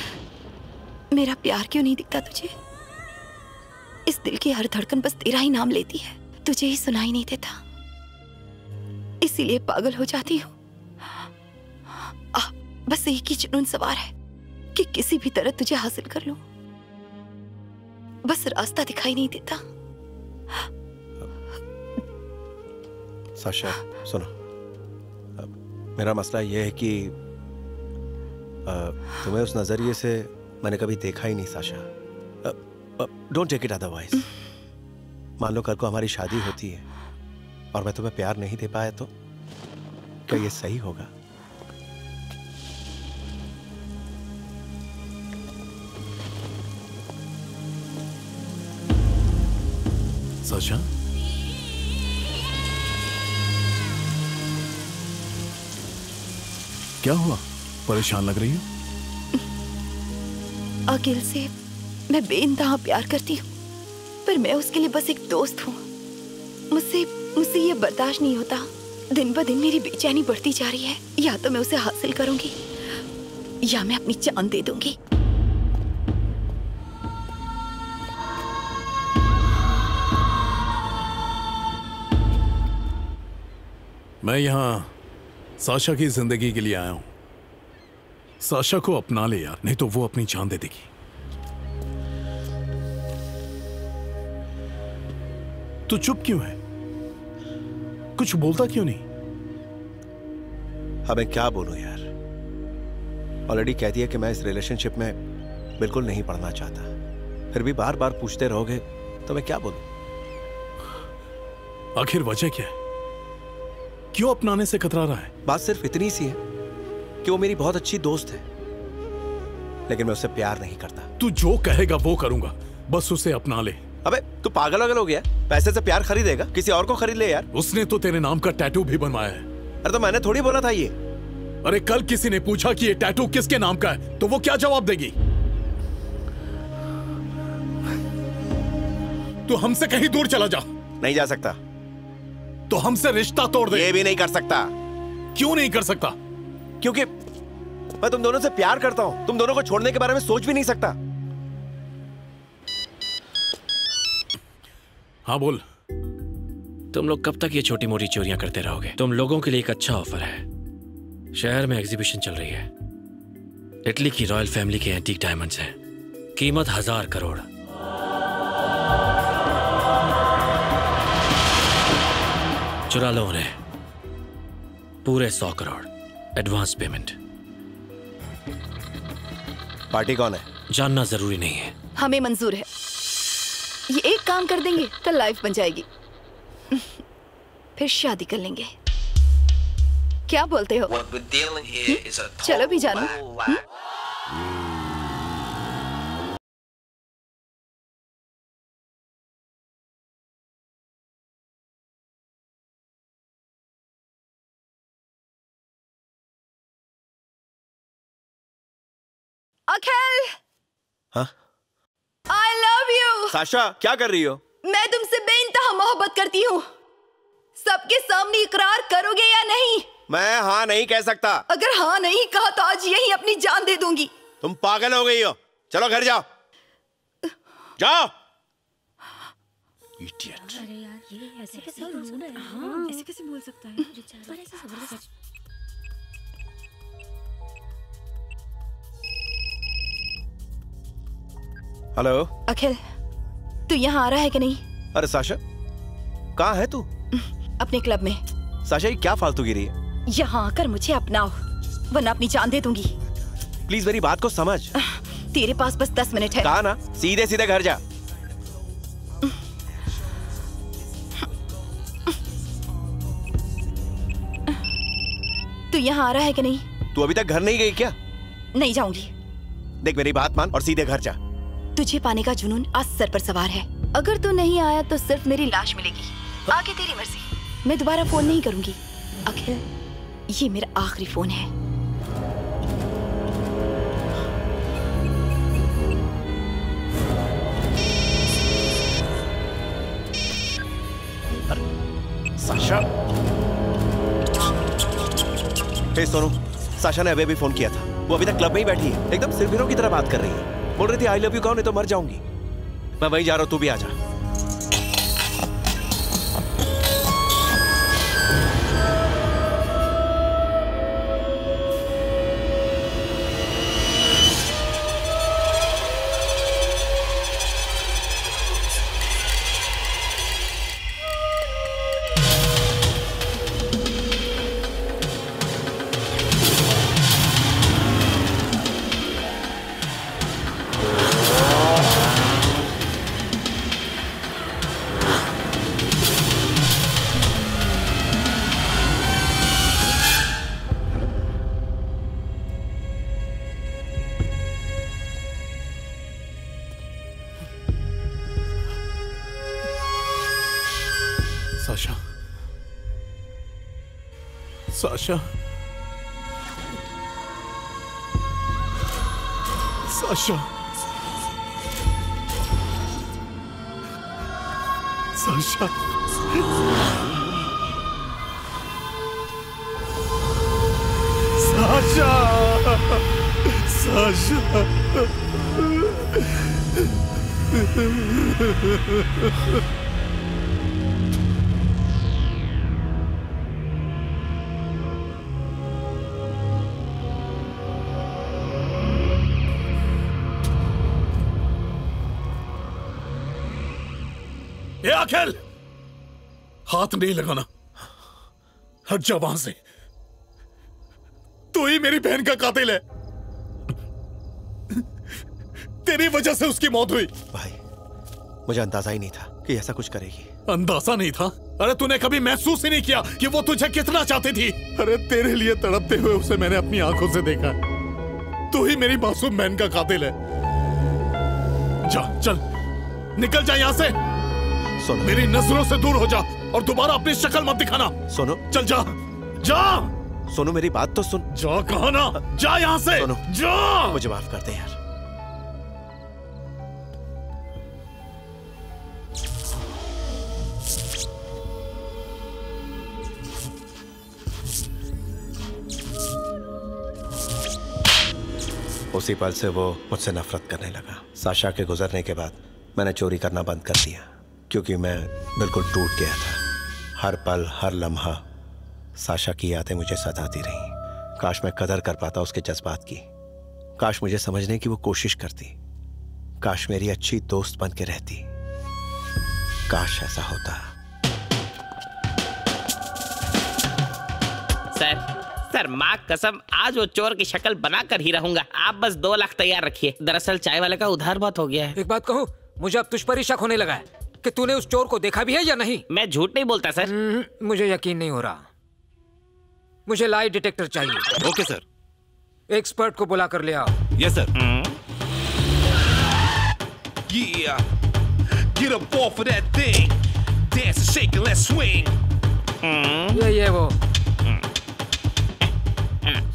मेरा प्यार क्यों नहीं दिखता तुझे? इस दिल की हर धड़कन बस तेरा ही नाम लेती है, तुझे ही सुनाई नहीं देता, इसीलिए पागल हो जाती हूँ। बस एक ही जुनून सवार है कि किसी भी तरह तुझे हासिल कर लूं। बस रास्ता दिखाई नहीं देता। साशा सुनो, मेरा मसला यह है कि तुम्हें उस नज़रिए से मैंने कभी देखा ही नहीं Sasha. Don't take it otherwise. मान लो कल को हमारी शादी होती है और मैं तुम्हें प्यार नहीं दे पाया तो क्या ये सही होगा? साशा क्या हुआ, परेशान लग रही हो? अखिल से मैं बेइंतहा प्यार करती हूँ पर मैं उसके लिए बस एक दोस्त हूँ। मुझसे मुझसे ये बर्दाश्त नहीं होता। दिन ब दिन मेरी बेचैनी बढ़ती जा रही है। या तो मैं उसे हासिल करूंगी या मैं अपनी जान दे दूंगी। मैं यहाँ साशा की जिंदगी के लिए आया हूँ। साशा को अपना ले यार, नहीं तो वो अपनी जान दे देगी। तू चुप क्यों है? कुछ बोलता क्यों नहीं? हाँ मैं क्या बोलूं यार, ऑलरेडी कह दिया कि मैं इस रिलेशनशिप में बिल्कुल नहीं पढ़ना चाहता, फिर भी बार बार पूछते रहोगे तो मैं क्या बोलूं? आखिर वजह क्या है, क्यों अपनाने से कतरा रहा है? बात सिर्फ इतनी सी है कि वो मेरी बहुत अच्छी दोस्त है लेकिन मैं उससे प्यार नहीं करता। तू जो कहेगा वो करूंगा, बस उसे अपना ले। अबे तू पागल वागल हो गया? पैसे से प्यार खरीदेगा? किसी और को खरीद ले यार। उसने तो तेरे नाम का टैटू भी बनवाया है। अरे तो मैंने थोड़ी बोला था ये। अरे कल किसी ने पूछा कि ये टैटू किसके नाम का है तो वो क्या जवाब देगी? तू हमसे कहीं दूर चला जा। नहीं जा सकता। तो हमसे रिश्ता तोड़ दे। ये भी नहीं कर सकता। क्यों नहीं कर सकता? क्योंकि मैं तुम दोनों से प्यार करता हूँ, तुम दोनों को छोड़ने के बारे में सोच भी नहीं सकता। हाँ बोल। तुम लोग कब तक ये छोटी मोटी चोरियां करते रहोगे? तुम लोगों के लिए एक अच्छा ऑफर है। शहर में एग्जीबिशन चल रही है, इटली की रॉयल फैमिली के एंटीक डायमंड्स हैं, कीमत हजार करोड़। चुरा लो उन्हें, पूरे सौ करोड़ एडवांस पेमेंट। पार्टी कौन है जानना जरूरी नहीं है। हमें मंजूर है। ये एक काम कर देंगे तो लाइफ बन जाएगी, फिर शादी कर लेंगे। क्या बोलते हो? चलो भी जानो। अखिल। हाँ? I love you। साशा क्या कर रही हो? मैं तुमसे बेइंतहा मोहब्बत करती हूँ। सबके सामने इकरार करोगे या नहीं? मैं हाँ नहीं कह सकता। अगर हाँ नहीं कहा तो आज यही अपनी जान दे दूंगी। तुम पागल हो गई हो, चलो घर जाओ। जाओ। इडियट। अरे यार ये ऐसे कैसे रोना है? हाँ ऐसे कैसे बोल सकता है? हेलो अखिल, तू यहाँ आ रहा है कि नहीं? अरे साशा कहाँ है तू? अपने क्लब में। साशा ये क्या फालतूगिरी है? यहाँ आकर मुझे अपनाओ वरना अपनी जान दे दूंगी। प्लीज मेरी बात को समझ। तेरे पास बस दस मिनट है। कहा ना सीधे सीधे घर जा। तू यहाँ आ रहा है कि नहीं? तू अभी तक घर नहीं गई क्या? नहीं जाऊंगी। देख मेरी बात मान और सीधे घर जा। तुझे पाने का जुनून आज सर पर सवार है। अगर तू नहीं आया तो सिर्फ मेरी लाश मिलेगी, आगे तेरी मर्जी। मैं दोबारा फोन नहीं करूंगी। अखिल ये मेरा आखिरी फोन है। साशा। हे सोनू, साशा ने अभी अभी फोन किया था। वो अभी तक क्लब में ही बैठी है, एकदम सिरफिरों की तरह बात कर रही है। बोल रही थी आई लव यू कहो नहीं तो मर जाऊंगी। मैं वहीं जा रहा हूं, तू भी आ जा। Sasha, Sasha, Sasha, Sasha, Sasha. Akhil, हाथ नहीं लगाना, हट जा वहां से। तू ही मेरी बहन का कातिल है, तेरी वजह से उसकी मौत हुई। भाई, मुझे अंदाजा ही नहीं था कि ऐसा कुछ करेगी। अंदाजा नहीं था? अरे तूने कभी महसूस ही नहीं किया कि वो तुझे कितना चाहती थी। अरे तेरे लिए तड़पते हुए उसे मैंने अपनी आंखों से देखा। तू ही मेरी मासूम बहन का कातिल है। जा, चल निकल जा यहां से। सुनो, मेरी नजरों से दूर हो जा और दोबारा अपनी शक्ल मत दिखाना। सुनो, चल जा, जा। सुनो, मेरी बात तो सुन। जा, कहा ना, जा यहाँ से। सुनो, जा। मुझे माफ कर दे यार। उसी पल से वो मुझसे नफरत करने लगा। साशा के गुजरने के बाद मैंने चोरी करना बंद कर दिया, क्योंकि मैं बिल्कुल टूट गया था। हर पल, हर लम्हा साशा की यादें मुझे सताती रहीं। काश मैं कदर कर पाता उसके जज्बात की। काश मुझे समझने की वो कोशिश करती। काश मेरी अच्छी दोस्त बन के रहती। काश ऐसा होता। सर, सर माँ कसम, आज वो चोर की शक्ल बनाकर ही रहूंगा। आप बस दो लाख तैयार रखिए। दरअसल चाय वाले का उधार बहुत हो गया है। एक बात कहूँ, मुझे अब तुझ पर ही शक होने लगा है कि तूने उस चोर को देखा भी है या नहीं। मैं झूठ नहीं बोलता सर। मुझे यकीन नहीं हो रहा। मुझे लाई डिटेक्टर चाहिए। Okay sir. एक्सपर्ट को बुला कर ले आओ। Yes sir. Yeah, get up off of that thing, dance, shake, let's swing. ये ये वो।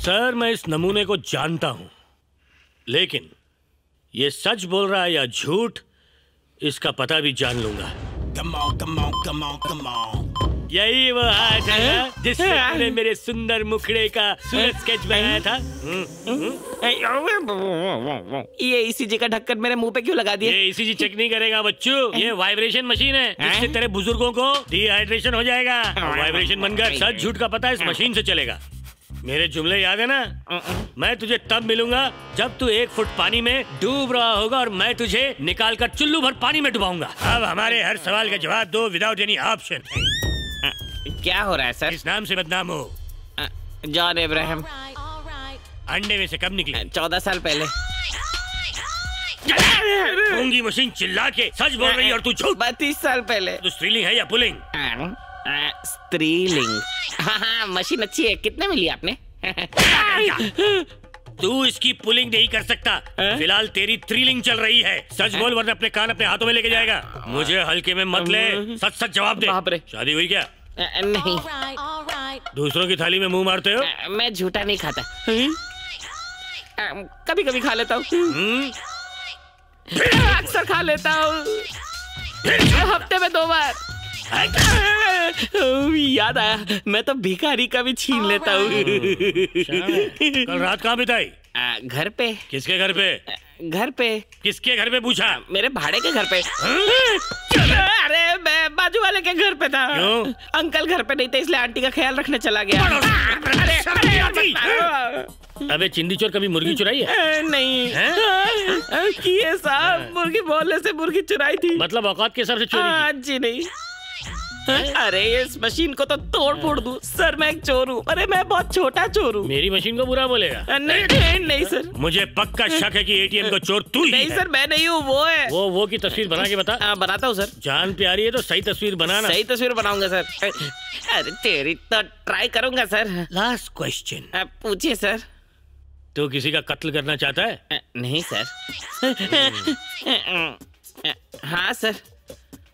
सर, मैं इस नमूने को जानता हूँ, लेकिन ये सच बोल रहा है या झूठ, इसका पता भी जान लूंगा। come on, come on, come on, come on. यही वो हाथ है जिससे तूने मेरे सुंदर मुखड़े का स्केच बनाया था। ये ईसीजी का ढक्कन मेरे मुंह पे क्यों लगा दिया? ये ईसीजी चेक नहीं करेगा बच्चू। ये वाइब्रेशन मशीन है, इससे तेरे बुजुर्गों को डिहाइड्रेशन हो जाएगा। वाइब्रेशन बनकर सच झूठ का पता इस मशीन से चलेगा। मेरे जुमले याद है ना? मैं तुझे तब मिलूंगा जब तू एक फुट पानी में डूब रहा होगा और मैं तुझे निकाल कर चुल्लू भर पानी में डुबाऊंगा। अब हमारे हर सवाल का जवाब दो विदाउट एनी ऑप्शन। क्या हो रहा है सर? इस नाम से बदनाम हो। जॉन इब्राहिम अंडे में से कब निकले? चौदह साल पहले। गूंगी मशीन चिल्ला के सच बोल रही है और तू झूठ। बत्तीस साल पहले। तू स्त्रीलिंग है या पुलिंग? स्त्रीलिंग। हाँ हाँ, मशीन अच्छी है। कितने में लिया आपने? तू इसकी पुलिंग नहीं कर सकता। फिलहाल तेरी थ्रीलिंग चल रही है। सच बोल वरना अपने कान अपने हाथों में लेके जाएगा। मुझे हल्के में मत ले, सच सच जवाब दे। शादी हुई क्या? नहीं। दूसरों की थाली में मुंह मारते हो? मैं झूठा नहीं खाता, कभी कभी खा लेता हूँ, अक्सर खा लेता हूँ, हफ्ते में दो बार। याद आया, मैं तो भिखारी का भी छीन लेता हूँ। कल रात कहाँ बिताई? घर पे। किसके घर पे? घर पे। किसके घर पे पूछा? मेरे भाड़े के घर पे। अरे मैं बाजू वाले के घर पे था। क्यों? अंकल घर पे नहीं थे, इसलिए आंटी का ख्याल रखने चला गया। अबे चिंदी चोर, कभी मुर्गी चुराई है? नहीं किए साहब, मुर्गी बोलने से मुर्गी चुराई थी। मतलब औकात के हिसाब से चोरी? जी नहीं। अरे इस मशीन को तो तोड़ फोड़ दूं। सर मैं एक चोर हूँ। अरे मैं बहुत छोटा चोर हूँ। मेरी मशीन को बुरा बोलेगा? नहीं नहीं नहीं सर। मुझे पक्का शक है कि एटीएम का चोर तू ही है। नहीं सर, मैं नहीं हूँ, वो है। वो वो की तस्वीर बना के बता। आ, बनाता हूँ सर। जान प्यारी है तो सही तस्वीर बनाना। सही तस्वीर बनाऊंगा सर। अरे तेरी तो ट्राई करूंगा सर। Last question. पूछिए सर। तू किसी का कत्ल करना चाहता है? नहीं सर। हाँ सर।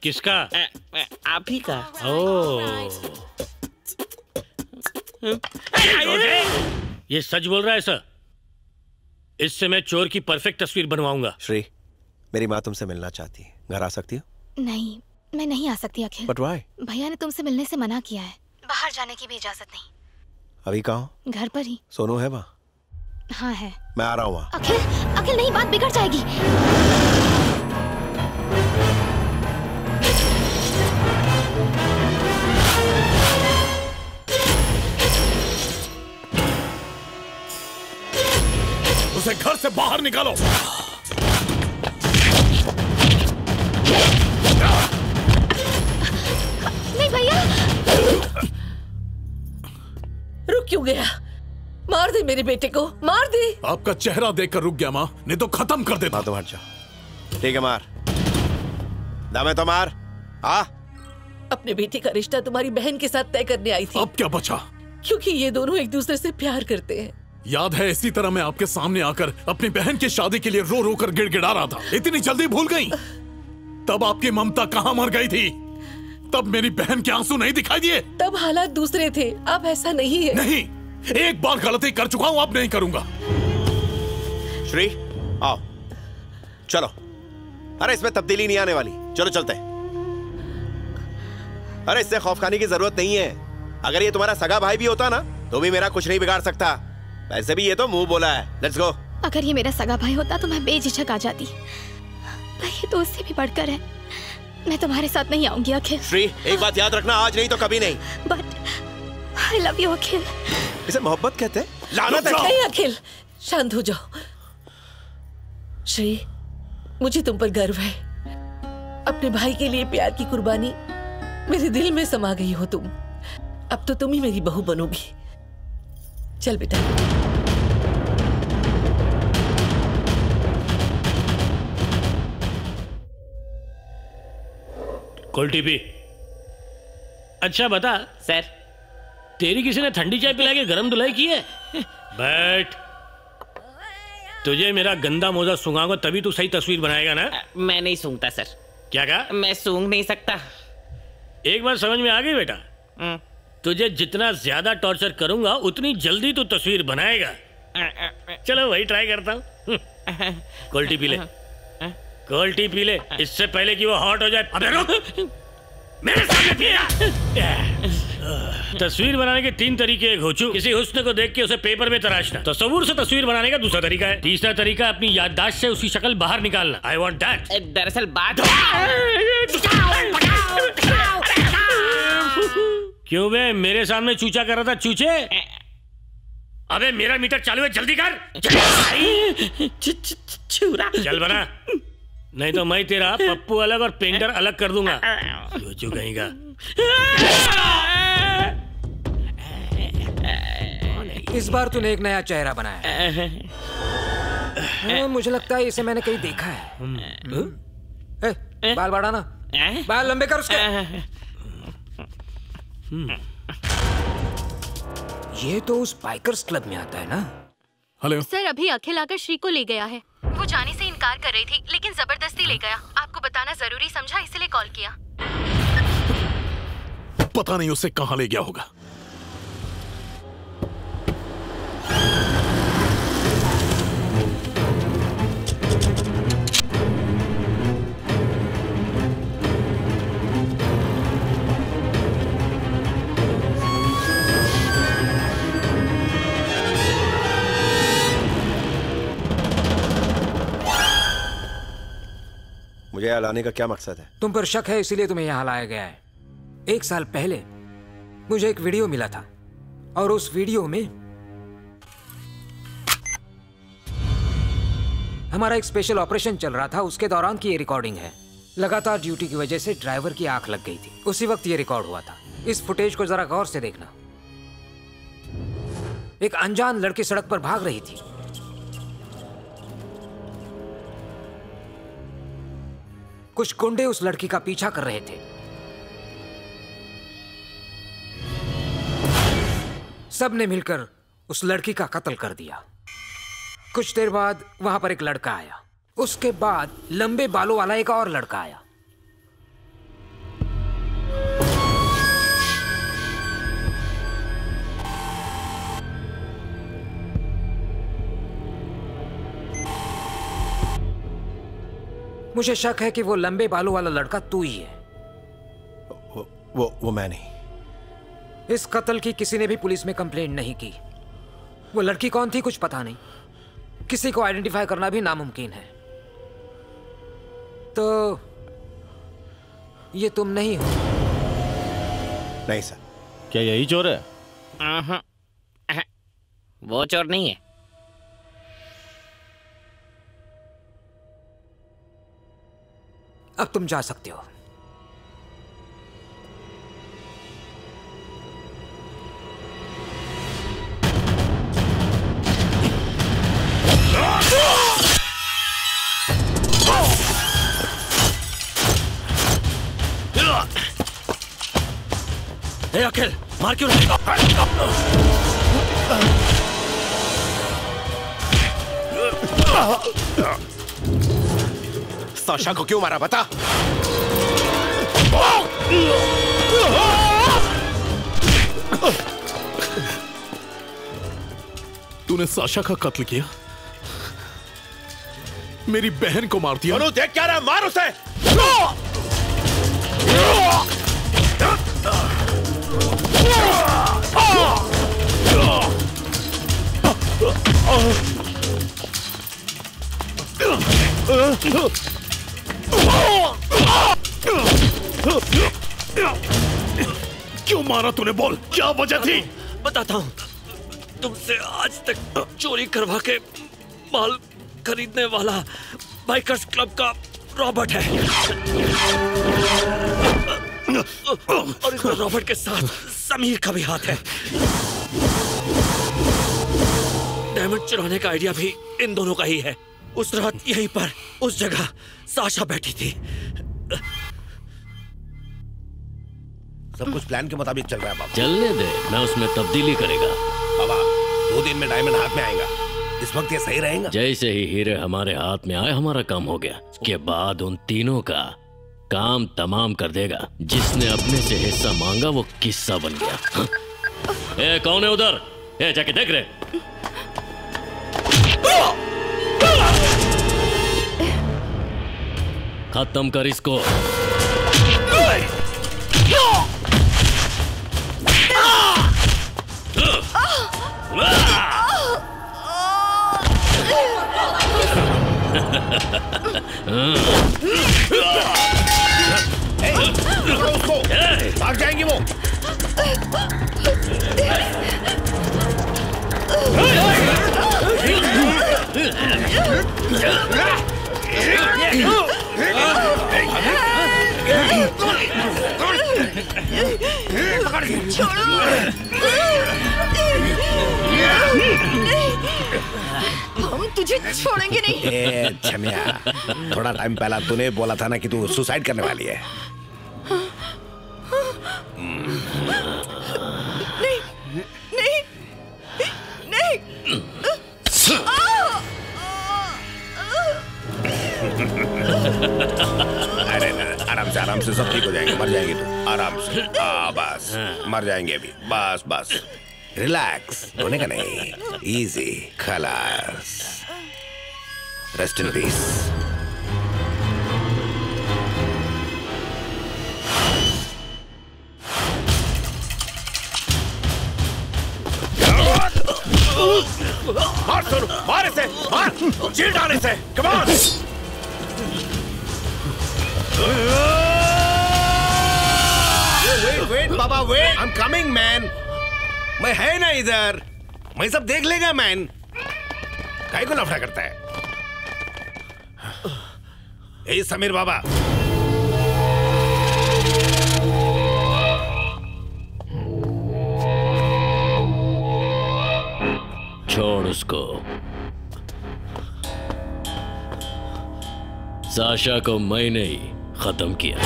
किसका? आप ही का। ओ। ये सच बोल रहा है सर। इससे मैं चोर की परफेक्ट तस्वीर बनवाऊंगा। श्री, मेरी माँ तुमसे मिलना चाहती है, घर आ सकती हो? नहीं, मैं नहीं आ सकती अखिल। But why? भैया ने तुमसे मिलने से मना किया है, बाहर जाने की भी इजाजत नहीं। अभी कहाँ? घर पर ही। सोनू है वहाँ? हाँ है। मैं आ रहा हूँ। अखिल, अखिल नहीं, बात बिगड़ जाएगी। उसे घर से बाहर निकालो। नहीं भैया, रुक क्यों गया? मार दे मेरे बेटे को, मार दे। आपका चेहरा देखकर रुक गया माँ, नहीं तो खत्म कर देता। तो हट जाओ। ठीक है मार, दमे तो मार। आ? अपने बेटे का रिश्ता तुम्हारी बहन के साथ तय करने आई थी। अब क्या बचा? क्योंकि ये दोनों एक दूसरे से प्यार करते हैं। याद है इसी तरह मैं आपके सामने आकर अपनी बहन की शादी के लिए रो रो कर गिड़गिड़ा रहा था। इतनी जल्दी भूल गई? तब आपकी ममता कहाँ मर गई थी? तब मेरी बहन के आंसू नहीं दिखाई दिए? तब हालात दूसरे थे, अब ऐसा नहीं है। नहीं, एक बार गलती कर चुका हूं, अब नहीं करूंगा। श्री आओ, चलो। अरे इसमें तब्दीली नहीं आने वाली, चलो चलते हैं। अरे इससे खौफ खाने की जरूरत नहीं है। अगर ये तुम्हारा सगा भाई भी होता ना तो भी मेरा कुछ नहीं बिगाड़ सकता। वैसे भी ये तो मुंह बोला है, लेट्स गो। अगर ये मेरा सगा भाई होता तो मैं बेझिझक आ जाती, पर ये तो उससे भी बढ़कर है। मैं तुम्हारे साथ नहीं आऊंगी अखिल। श्री एक बात याद रखना, आज नहीं तो कभी नहीं। But I love you Akhil. इसे मोहब्बत कहते हैं, लानत है। नहीं अखिल, शांत हो जाओ। श्री, मुझे तुम पर गर्व है। अपने भाई के लिए प्यार की कुर्बानी मेरे दिल में समा गई हो तुम। अब तो तुम ही मेरी बहू बनोगी। चल बेटा। कोल्टी पी। अच्छा बता सर, तेरी किसी ने ठंडी चाय पिला के गरम धुलाई की है? बैठ, तुझे मेरा गंदा मोजा सूंघाऊंगा तभी तू सही तस्वीर बनाएगा ना। मैं नहीं सूंघता सर। क्या कहा? मैं सूंघ नहीं सकता। एक बार समझ में आ गई बेटा? तुझे जितना ज्यादा टॉर्चर करूंगा उतनी जल्दी तू तस्वीर बनाएगा। चलो वही ट्राई करता हूँ। कोल्टी पी ले, कोल्टी पी ले, इससे पहले कि वो हॉट हो जाए। अबे रुक, मेरे सामने पिया। तस्वीर बनाने के तीन तरीके। एक, घोचू, किसी हुस्न को देख के उसे पेपर में तराशना, तस्वुर से तस्वीर बनाने का दूसरा तरीका है। तीसरा तरीका, अपनी याददाश्त से उसकी शक्ल बाहर निकालना। I want that. दरअसल बात क्यों बे? मेरे सामने चूचा कर रहा था चूचे। अबे मेरा मीटर चालू है, जल्दी कर। चल बना, नहीं तो मैं तेरा पप्पू अलग और पेंटर अलग कर दूंगा। चूचू कहीं का। इस बार तूने एक नया चेहरा बनाया। मुझे लगता है इसे मैंने कहीं देखा है। ए, बाल बढ़ाना, बाल लंबे कर उसके। ये तो उस बाइकर्स क्लब में आता है ना। हेलो सर, अभी अखिल आकर श्री को ले गया है। वो जाने से इनकार कर रही थी लेकिन जबरदस्ती ले गया। आपको बताना जरूरी समझा इसलिए कॉल किया। पता नहीं उसे कहाँ ले गया होगा। मुझे यहाँ लाने का क्या मकसद है? तुम पर शक है इसीलिए तुम्हें यहाँ लाया गया है। एक साल पहले मुझे एक वीडियो मिला था और उस वीडियो में हमारा एक स्पेशल ऑपरेशन चल रहा था, उसके दौरान की ये रिकॉर्डिंग है। लगातार ड्यूटी की वजह से ड्राइवर की आंख लग गई थी, उसी वक्त ये रिकॉर्ड हुआ था। इस फुटेज को जरा गौर से देखना। एक अनजान लड़की सड़क पर भाग रही थी। कुछ गुंडे उस लड़की का पीछा कर रहे थे। सबने मिलकर उस लड़की का कत्ल कर दिया। कुछ देर बाद वहां पर एक लड़का आया, उसके बाद लंबे बालों वाला एक और लड़का आया। मुझे शक है कि वो लंबे बालों वाला लड़का तू ही है। वो, वो, वो मैं नहीं। इस कत्ल की किसी ने भी पुलिस में कंप्लेंट नहीं की। वो लड़की कौन थी कुछ पता नहीं, किसी को आइडेंटिफाई करना भी नामुमकिन है। तो ये तुम नहीं हो? नहीं सर। क्या यही चोर है? आहा, आहा, वो चोर नहीं है। अब तुम जा सकते हो। ए अखिल, मार क्यों रहा है? साशा को क्यों मारा बता? तूने साशा का कत्ल किया, मेरी बहन को मार दिया। अनु देख क्या रहा है, मार उसे। क्यों मारा तूने, बोल क्या वजह थी? बताता हूँ। तुमसे आज तक चोरी करवा के माल खरीदने वाला बाइकर्स क्लब का रॉबर्ट है, और इसमें रॉबर्ट के साथ समीर का भी हाथ है। डायमंड चुराने का आइडिया भी इन दोनों का ही है। उस रात यहीं पर उस जगह साशा बैठी थी। सब कुछ प्लान के मुताबिक चल रहा है बाबा। चलने दे, मैं उसमें तब्दीली करेगा। बाबा दो दिन में डायमंड हाथ में आएगा, इस वक्त ये सही रहेगा। जैसे ही हीरे हमारे हाथ में आए हमारा काम हो गया। उसके बाद उन तीनों का काम तमाम कर देगा। जिसने अपने से हिस्सा मांगा वो किस्सा बन गया। हाँ? ए, कौन है उधर? ए, जाके देख रहे। खत्म कर इसको। भाग जाएंगे वो। हम तुझे छोड़ेंगे नहीं। ए, थोड़ा टाइम पहला तूने बोला था ना कि तू सुसाइड करने वाली है। नहीं, नहीं, नहीं। अरे आराम से आराम से सब ठीक हो जाएंगे। मर जाएंगे तू आराम से। आ, बस मर जाएंगे अभी। बस बस रिलैक्स, होने का नहीं। इजी खलास। Rest in peace. मार सोनू, मार इसे, मार, चीर डाल इसे, कम ऑन। वेट वेट बाबा wait, I am coming man. मैं है ना इधर, मैं सब देख लेगा मैन। काहे को लफड़ा करता है? ए समीर बाबा, छोड़ उसको। साशा को मैंने ही खत्म किया।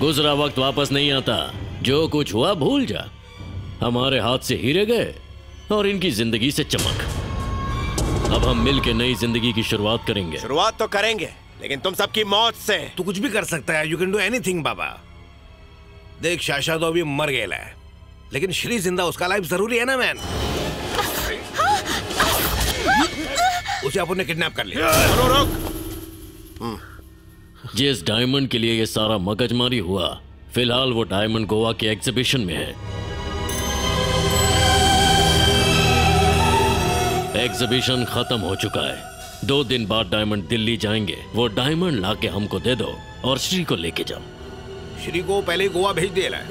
गुजरा वक्त वापस नहीं आता। जो कुछ हुआ भूल जा। हमारे हाथ से हीरे गए और इनकी जिंदगी से चमक। अब हम मिलके नई जिंदगी की शुरुआत करेंगे। शुरुआत तो करेंगे, लेकिन तुम सबकी मौत से। तू कुछ भी कर सकता है। यू कैन डू एनीथिंग बाबा। देख साशा तो अभी मर गया है, लेकिन श्री जिंदा, उसका लाइफ जरूरी है ना मैन। उसे अपन ने किडनैप कर लिया। रो रोक। जिस डायमंड के लिए ये सारा मगजमारी हुआ, फिलहाल वो डायमंड गोवा के एग्जीबिशन में है। एग्जीबिशन खत्म हो चुका है। दो दिन बाद डायमंड दिल्ली जाएंगे। वो डायमंड लाके हमको दे दो और श्री को लेके जाओ। श्री को पहले गोवा भेज दे रहा है।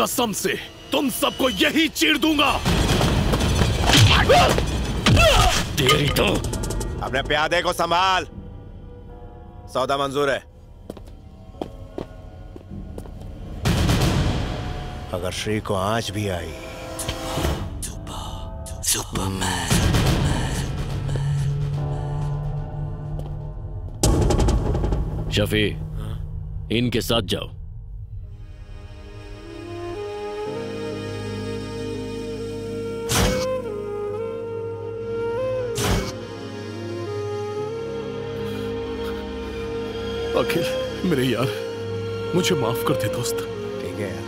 कसम से तुम सबको यही चीर दूंगा। तेरी तो। अपने प्यादे को संभाल। सौदा मंजूर है। अगर श्री को आज भी आई सुपर, सुपरमैन शफी हाँ? इनके साथ जाओ। अखिल मेरे यार, मुझे माफ कर दे दोस्त। ठीक है यार।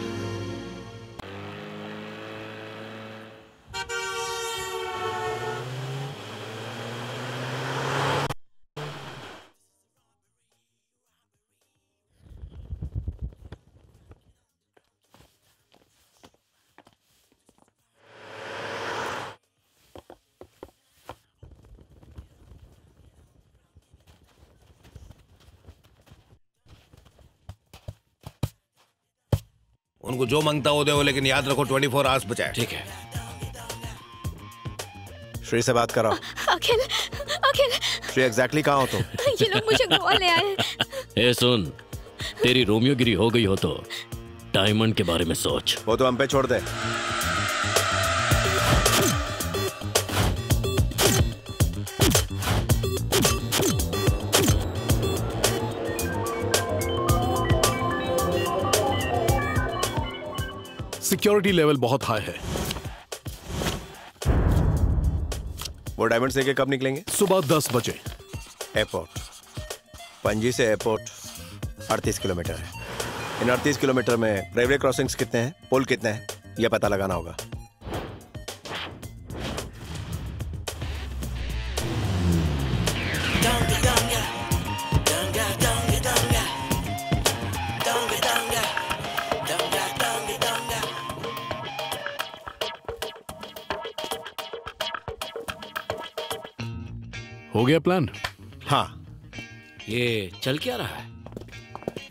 उनको जो मांगता हो दे वो, लेकिन याद रखो चौबीस आवर्स बचा है। ठीक है। श्री से बात करो। अखिल, अखिल। श्री एग्जैक्टली कहाँ हो तुम? तो? ये लोग मुझे गोवा ले आए। ए सुन, तेरी रोमियोगिरी हो गई हो तो डायमंड के बारे में सोच। वो तो हम पे छोड़ दे। सिक्योरिटी लेवल बहुत हाई है। वो डायमंड से कब निकलेंगे? सुबह दस बजे। एयरपोर्ट पणजी से एयरपोर्ट अड़तीस किलोमीटर है। इन अड़तीस किलोमीटर में रेलवे क्रॉसिंग्स कितने हैं, पुल कितने हैं, यह पता लगाना होगा। हो गया प्लान? हाँ। ये चल क्या रहा है?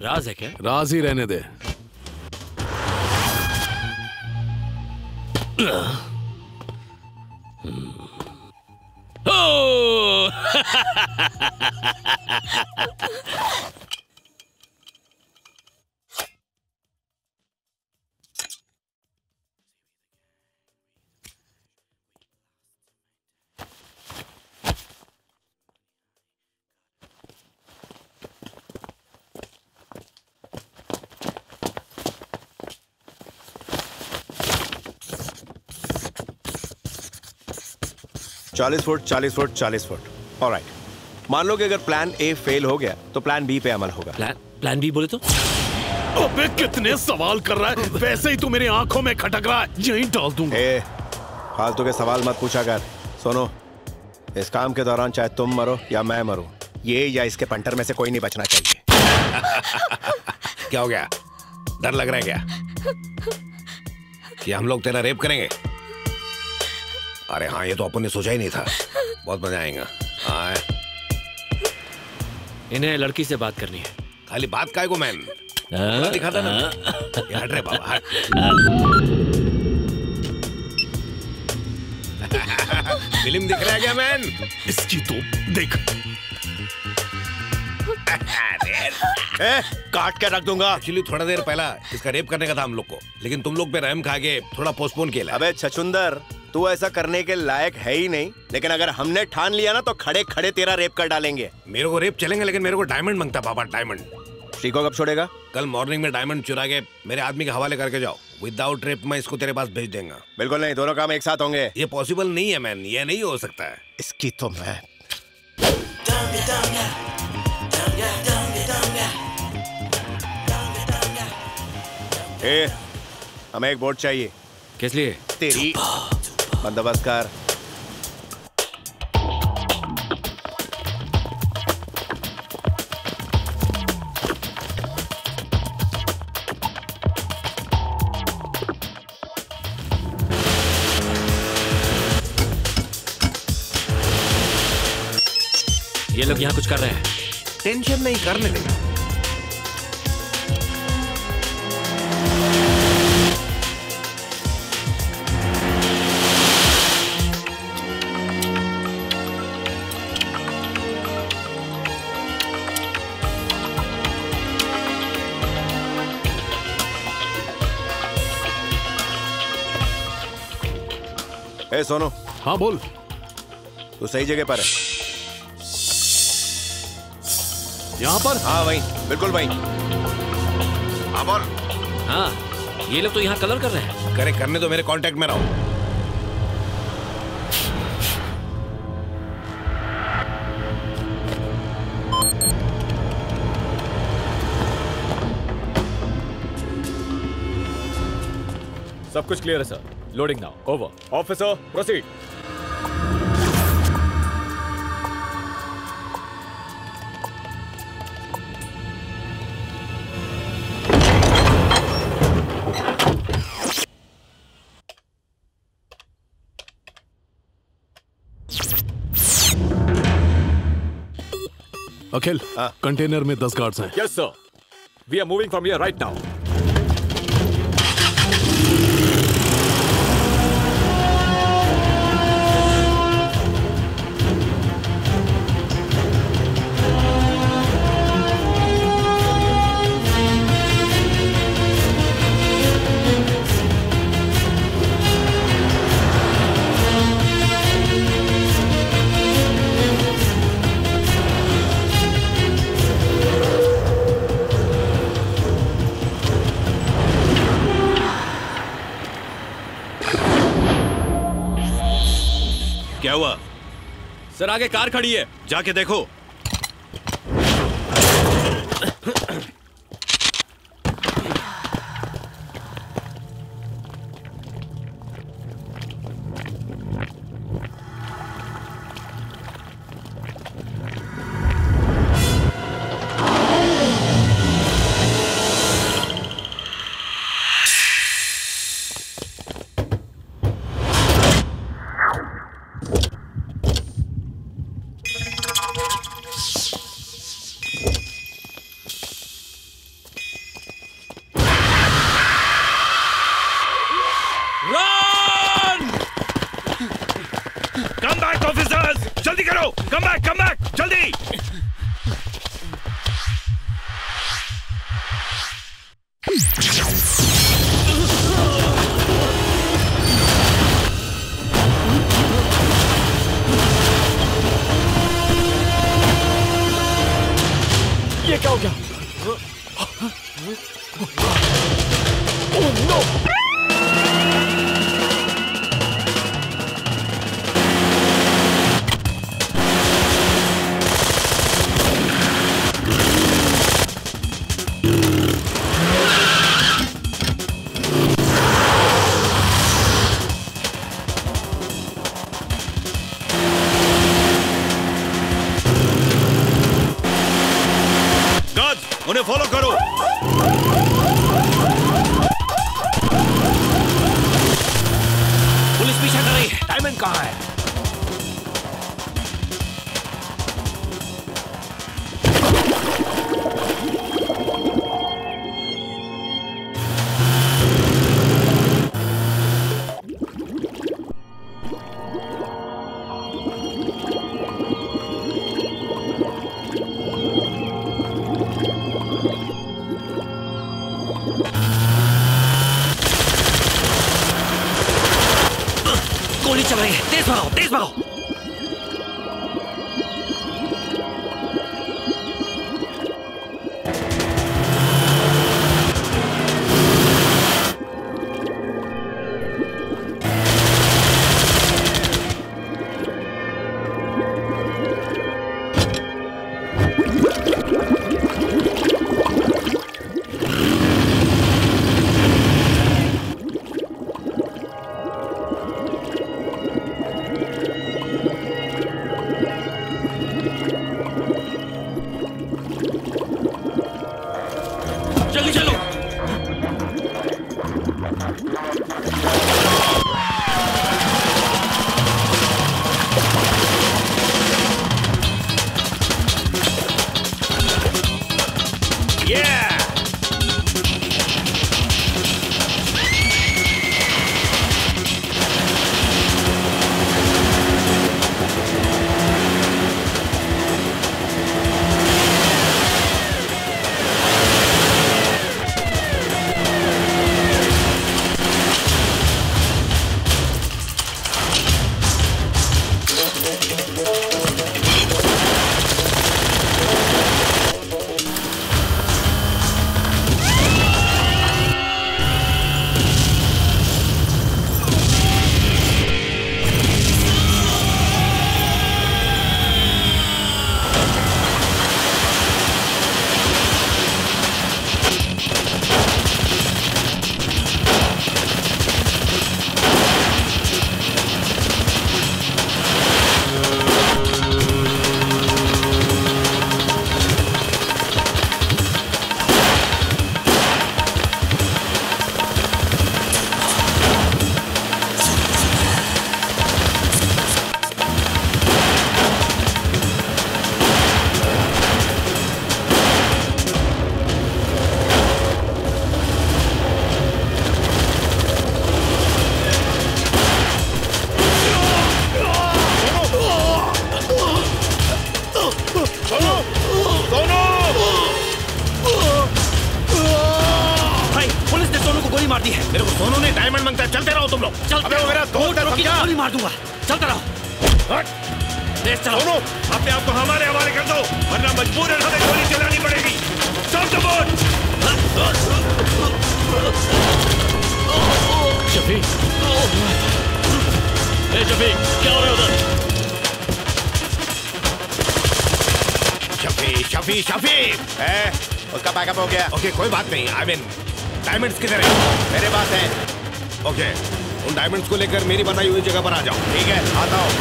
राज है क्या? राज ही रहने दे। चालीस फुट चालीस फुट चालीस फुट। ऑलराइट। मान लो कि अगर प्लान ए फेल हो गया तो प्लान बी पे अमल होगा। प्लान प्लान बी बोले तो? अबे कितने सवाल कर रहा है, वैसे ही तू मेरी आंखों में खटक रहा है। यहीं डाल दूंगा। ए, फालतू के सवाल मत पूछा कर। सुनो, इस काम के दौरान चाहे तुम मरो या मैं मरूं, ये या इसके पंटर में से कोई नहीं बचना चाहिए। क्या हो गया? डर लग रहा है क्या कि हम लोग तेरा रेप करेंगे? अरे हाँ, ये तो अपन ने सोचा ही नहीं था। बहुत मजा आएगा। इन्हें लड़की से बात करनी है। खाली बात काय को मैन दिखाता ना। हट रे बाबा। फिल्म दिख रहा है क्या मैन? इसकी तो देख। ए, काट के रख दूंगा। एक्चुअली थोड़ा देर पहला इसका रेप करने का था हम लोग को, लेकिन तुम लोग पे रहम खा के थोड़ा पोस्टपोन किया। अबे छछुंदर, तू ऐसा करने के लायक है ही नहीं, लेकिन अगर हमने ठान लिया ना तो खड़े खड़े तेरा रेप कर डालेंगे। मेरे को रेप चलेंगे, लेकिन मेरे को डायमंड मांगता पापा। डायमंड श्री को कब छोड़ेगा? कल मॉर्निंग में डायमंड चुरा के मेरे आदमी के हवाले करके जाओ। विदाउट रेप मैं इसको तेरे पास भेज देगा। बिल्कुल नहीं, दोनों काम एक साथ होंगे। ये पॉसिबल नहीं है मैन, ये नहीं हो सकता है। इसकी तो मैं ए, हमें एक बोर्ड चाहिए। किस लिए? तेरी बंदोबस्त कर। ये लोग यहाँ कुछ कर रहे हैं। टेंशन नहीं, करने देना। ए सोनो। हाँ बोल। तू सही जगह पर है। यहाँ पर? हाँ भाई, बिल्कुल भाई। हाँ बोल। हाँ, ये लोग तो यहाँ कलर कर रहे हैं। करे करने तो, मेरे कांटेक्ट में रहो। सब कुछ क्लियर है sir. Loading now. Over. Officer, proceed. Akhil, uh, container में दस guards हैं. Yes, sir. We are moving from here right now. Sir आगे कार खड़ी है, जाके देखो। करती है। मेरे को सोनू ने डायमंड मांगता है। चलते रहो तुम लोग। अबे वो मेरा दोस्त है समझा? गोली मार दूंगा। चलते रहो। तेज चलो। सोनू अपने आप को हमारे हवाले कर दो वरना मजबूरन हमें गोली चलानी पड़ेगी। Stop the boat. शफी। ए शफी क्या हो रहा है उधर? शफी शफी शफी ए, उसका पैकअप हो गया। ओके कोई बात नहीं। आई मीन डायमंड्स किधर है? मेरे पास है। ओके उन डायमंड्स को लेकर मेरी बताई हुई जगह पर आ जाओ। ठीक है आता हूँ।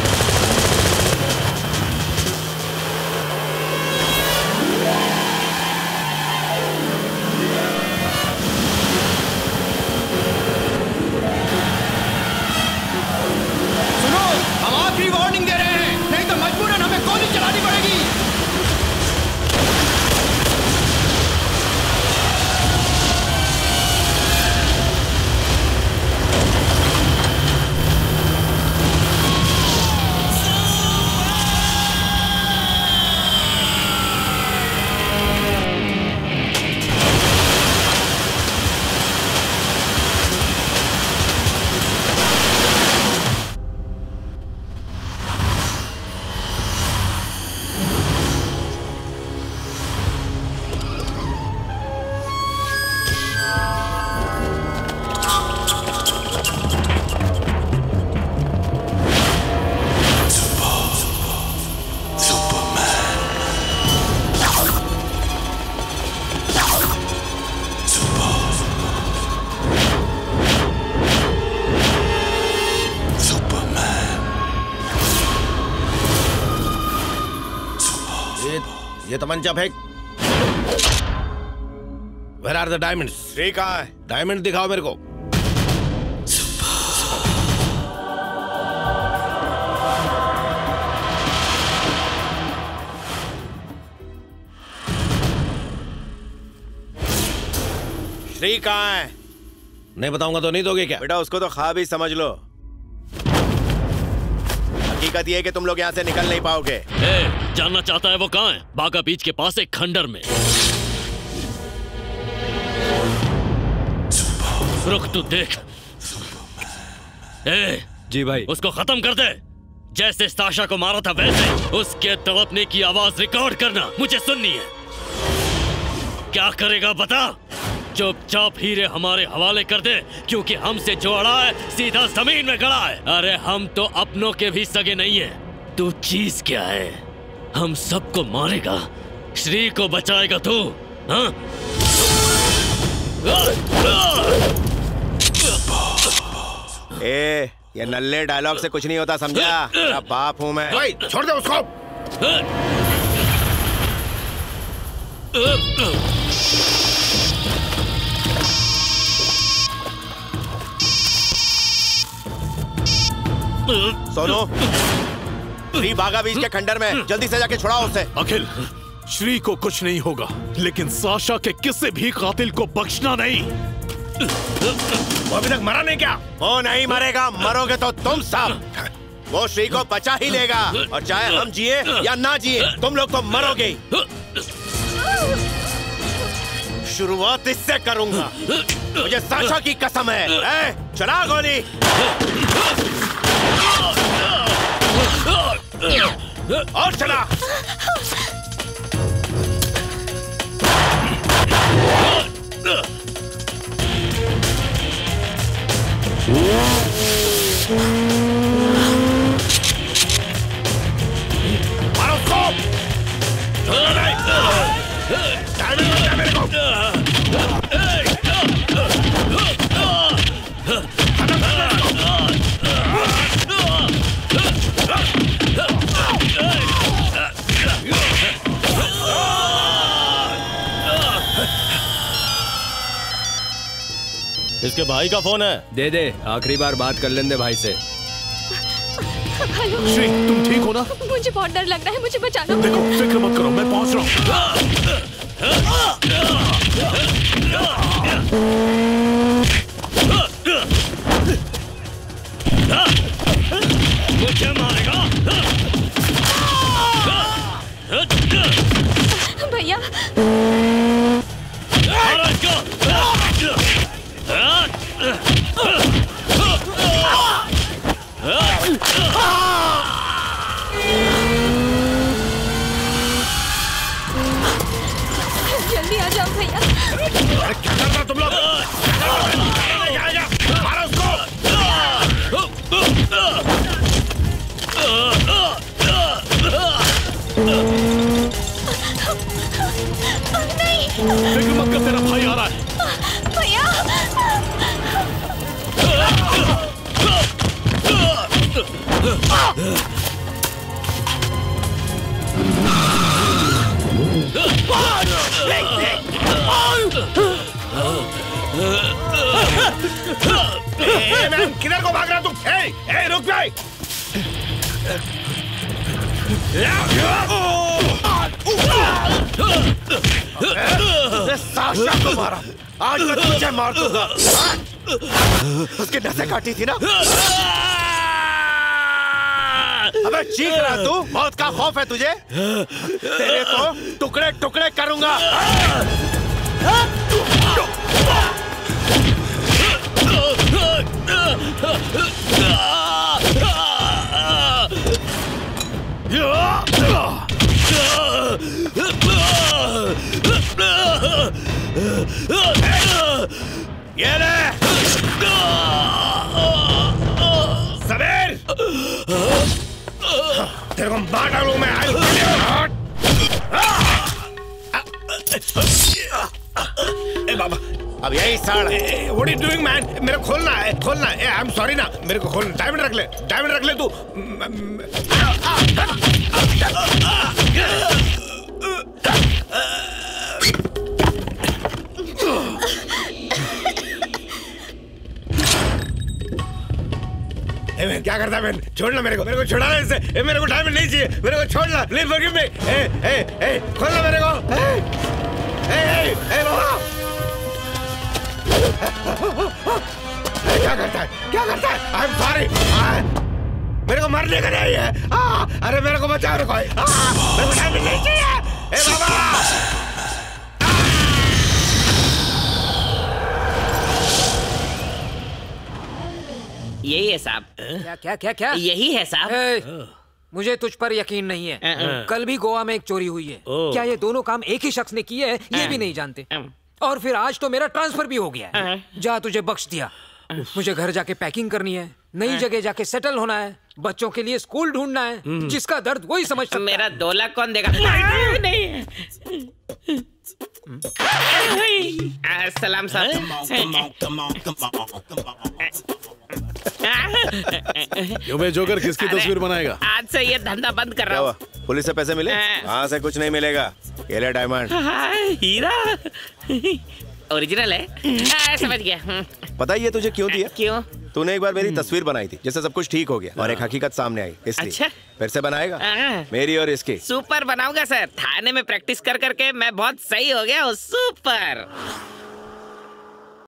सुनो हम आखिरी वार्निंग दे रहे हैं नहीं तो मजबूरन हमें गोली चलानी पड़ेगी। तमंचा फेंक। Where are the diamonds? Shri कहाँ है? डायमंड दिखाओ मेरे को। श्री कहाँ है? नहीं बताऊंगा तो नहीं दोगे क्या? बेटा उसको तो ख्वाब ही समझ लो। हकीकत ये है कि तुम लोग यहाँ से निकल नहीं पाओगे। hey! जानना चाहता है वो कहाँ है? बागा बीच के पास एक खंडर में। रुक तू देख। ए, जी भाई उसको खत्म कर दे। जैसे साशा को मारा था वैसे उसके तड़पने की आवाज रिकॉर्ड करना मुझे सुननी है। क्या करेगा बता? चुपचाप हीरे हमारे हवाले कर दे क्योंकि हमसे जो अड़ा है सीधा जमीन में गड़ा है। अरे हम तो अपनों के भी सगे नहीं है। तू चीज क्या है? हम सबको मारेगा श्री को बचाएगा तू? हाँ ए, ये नल्ले डायलॉग से कुछ नहीं होता समझा? मेरा बाप हूं मैं। भाई छोड़ दे उसको। सोनू श्री बागा बीच के खंडर में जल्दी से जाके छुड़ाओ उसे। अखिल श्री को कुछ नहीं होगा लेकिन साशा के किसी भी कातिल को बख्शना नहीं। वो अभी तक मरा नहीं क्या? वो नहीं मरेगा। मरोगे तो तुम सब। वो श्री को बचा ही लेगा और चाहे हम जिए या ना जिए तुम लोग तो मरोगे। शुरुआत इससे करूंगा। मुझे साशा की कसम है। ए, चला गोली और चला। मारो उसको। मेरे को इसके भाई का फोन है। दे दे आखिरी बार बात कर लेने भाई से। हेलो श्री तुम ठीक हो ना? मुझे बहुत डर लग रहा है मुझे बचाना। देखो फिक्र मत करो मैं पहुंच रहा हूँ। मुझे मारेगा भैया। जल्दी आ जाओ भैया। अरे क्या कर रहा तुम लोग? जा जा मारो उसको। बेगम अख्तर तेरा भाई आ रहा है। भैया किधर को भाग रहा तू? ए, ए, रुक भाई। साशा को मारा, आज मैं तुझे मार दूंगा। उसके नसें काटी थी ना? अबे चीख रहा तू, मौत का खौफ है तुझे? तेरे को टुकड़े टुकड़े करूंगा। ये ले समीर, तेरे को मार डालू मैं। ए बाबा, अब यही साड़। What are you doing, man? मेरे खोलना है, खोलना है। I'm sorry ना, मेरे को खोलना। डायमंड रख ले, डायमंड रख ले तू। मैं क्या करता मैंने? छोड़ना मेरे को, मेरे को छोड़ना इससे। मेरे को डायमंड नहीं चाहिए, मेरे को छोड़ना। प्लीज फॉरगिव मी। ए ए ए खोलना मेरे को। ए ए ए बाबा, क्या करता है? क्या करता है? आई एम सॉरी, मेरे को मरने का नहीं है। आ, अरे मेरे को बचाओ। रखो मेरे को डायमंड नहीं चाहिए। ए बाबा, यही है साहब। क्या क्या क्या क्या? यही है साहब। मुझे तुझ पर यकीन नहीं है। कल भी गोवा में एक चोरी हुई है। क्या ये दोनों काम एक ही शख्स ने किए हैं? ये भी नहीं जानते। और फिर आज तो मेरा ट्रांसफर भी हो गया है। जा, तुझे बख्श दिया। मुझे घर जाके पैकिंग करनी है, नई जगह जाके सेटल होना है, बच्चों के लिए स्कूल ढूंढना है, जिसका दर्द वही समझ सकता है। मेरा दो लाख कौन देगा? नहीं, नहीं। सलाम साहब। जोकर किसकी तस्वीर बनाएगा? आज से ये धंधा बंद कर रहा हूँ। पुलिस से पैसे मिले? यहाँ से कुछ नहीं मिलेगा। ये ले डायमंड। हीरा ओरिजिनल है। समझ गया। पता है ये तुझे क्यों दिया? क्यों? तूने एक बार मेरी तस्वीर बनाई थी जिससे सब कुछ ठीक हो गया और एक हकीकत सामने आई, इसलिए। अच्छा? फिर से बनाएगा मेरी और इसकी? सुपर बनाऊंगा सर। थाने में प्रैक्टिस कर करके मैं बहुत सही हो गया हूँ। सुपर।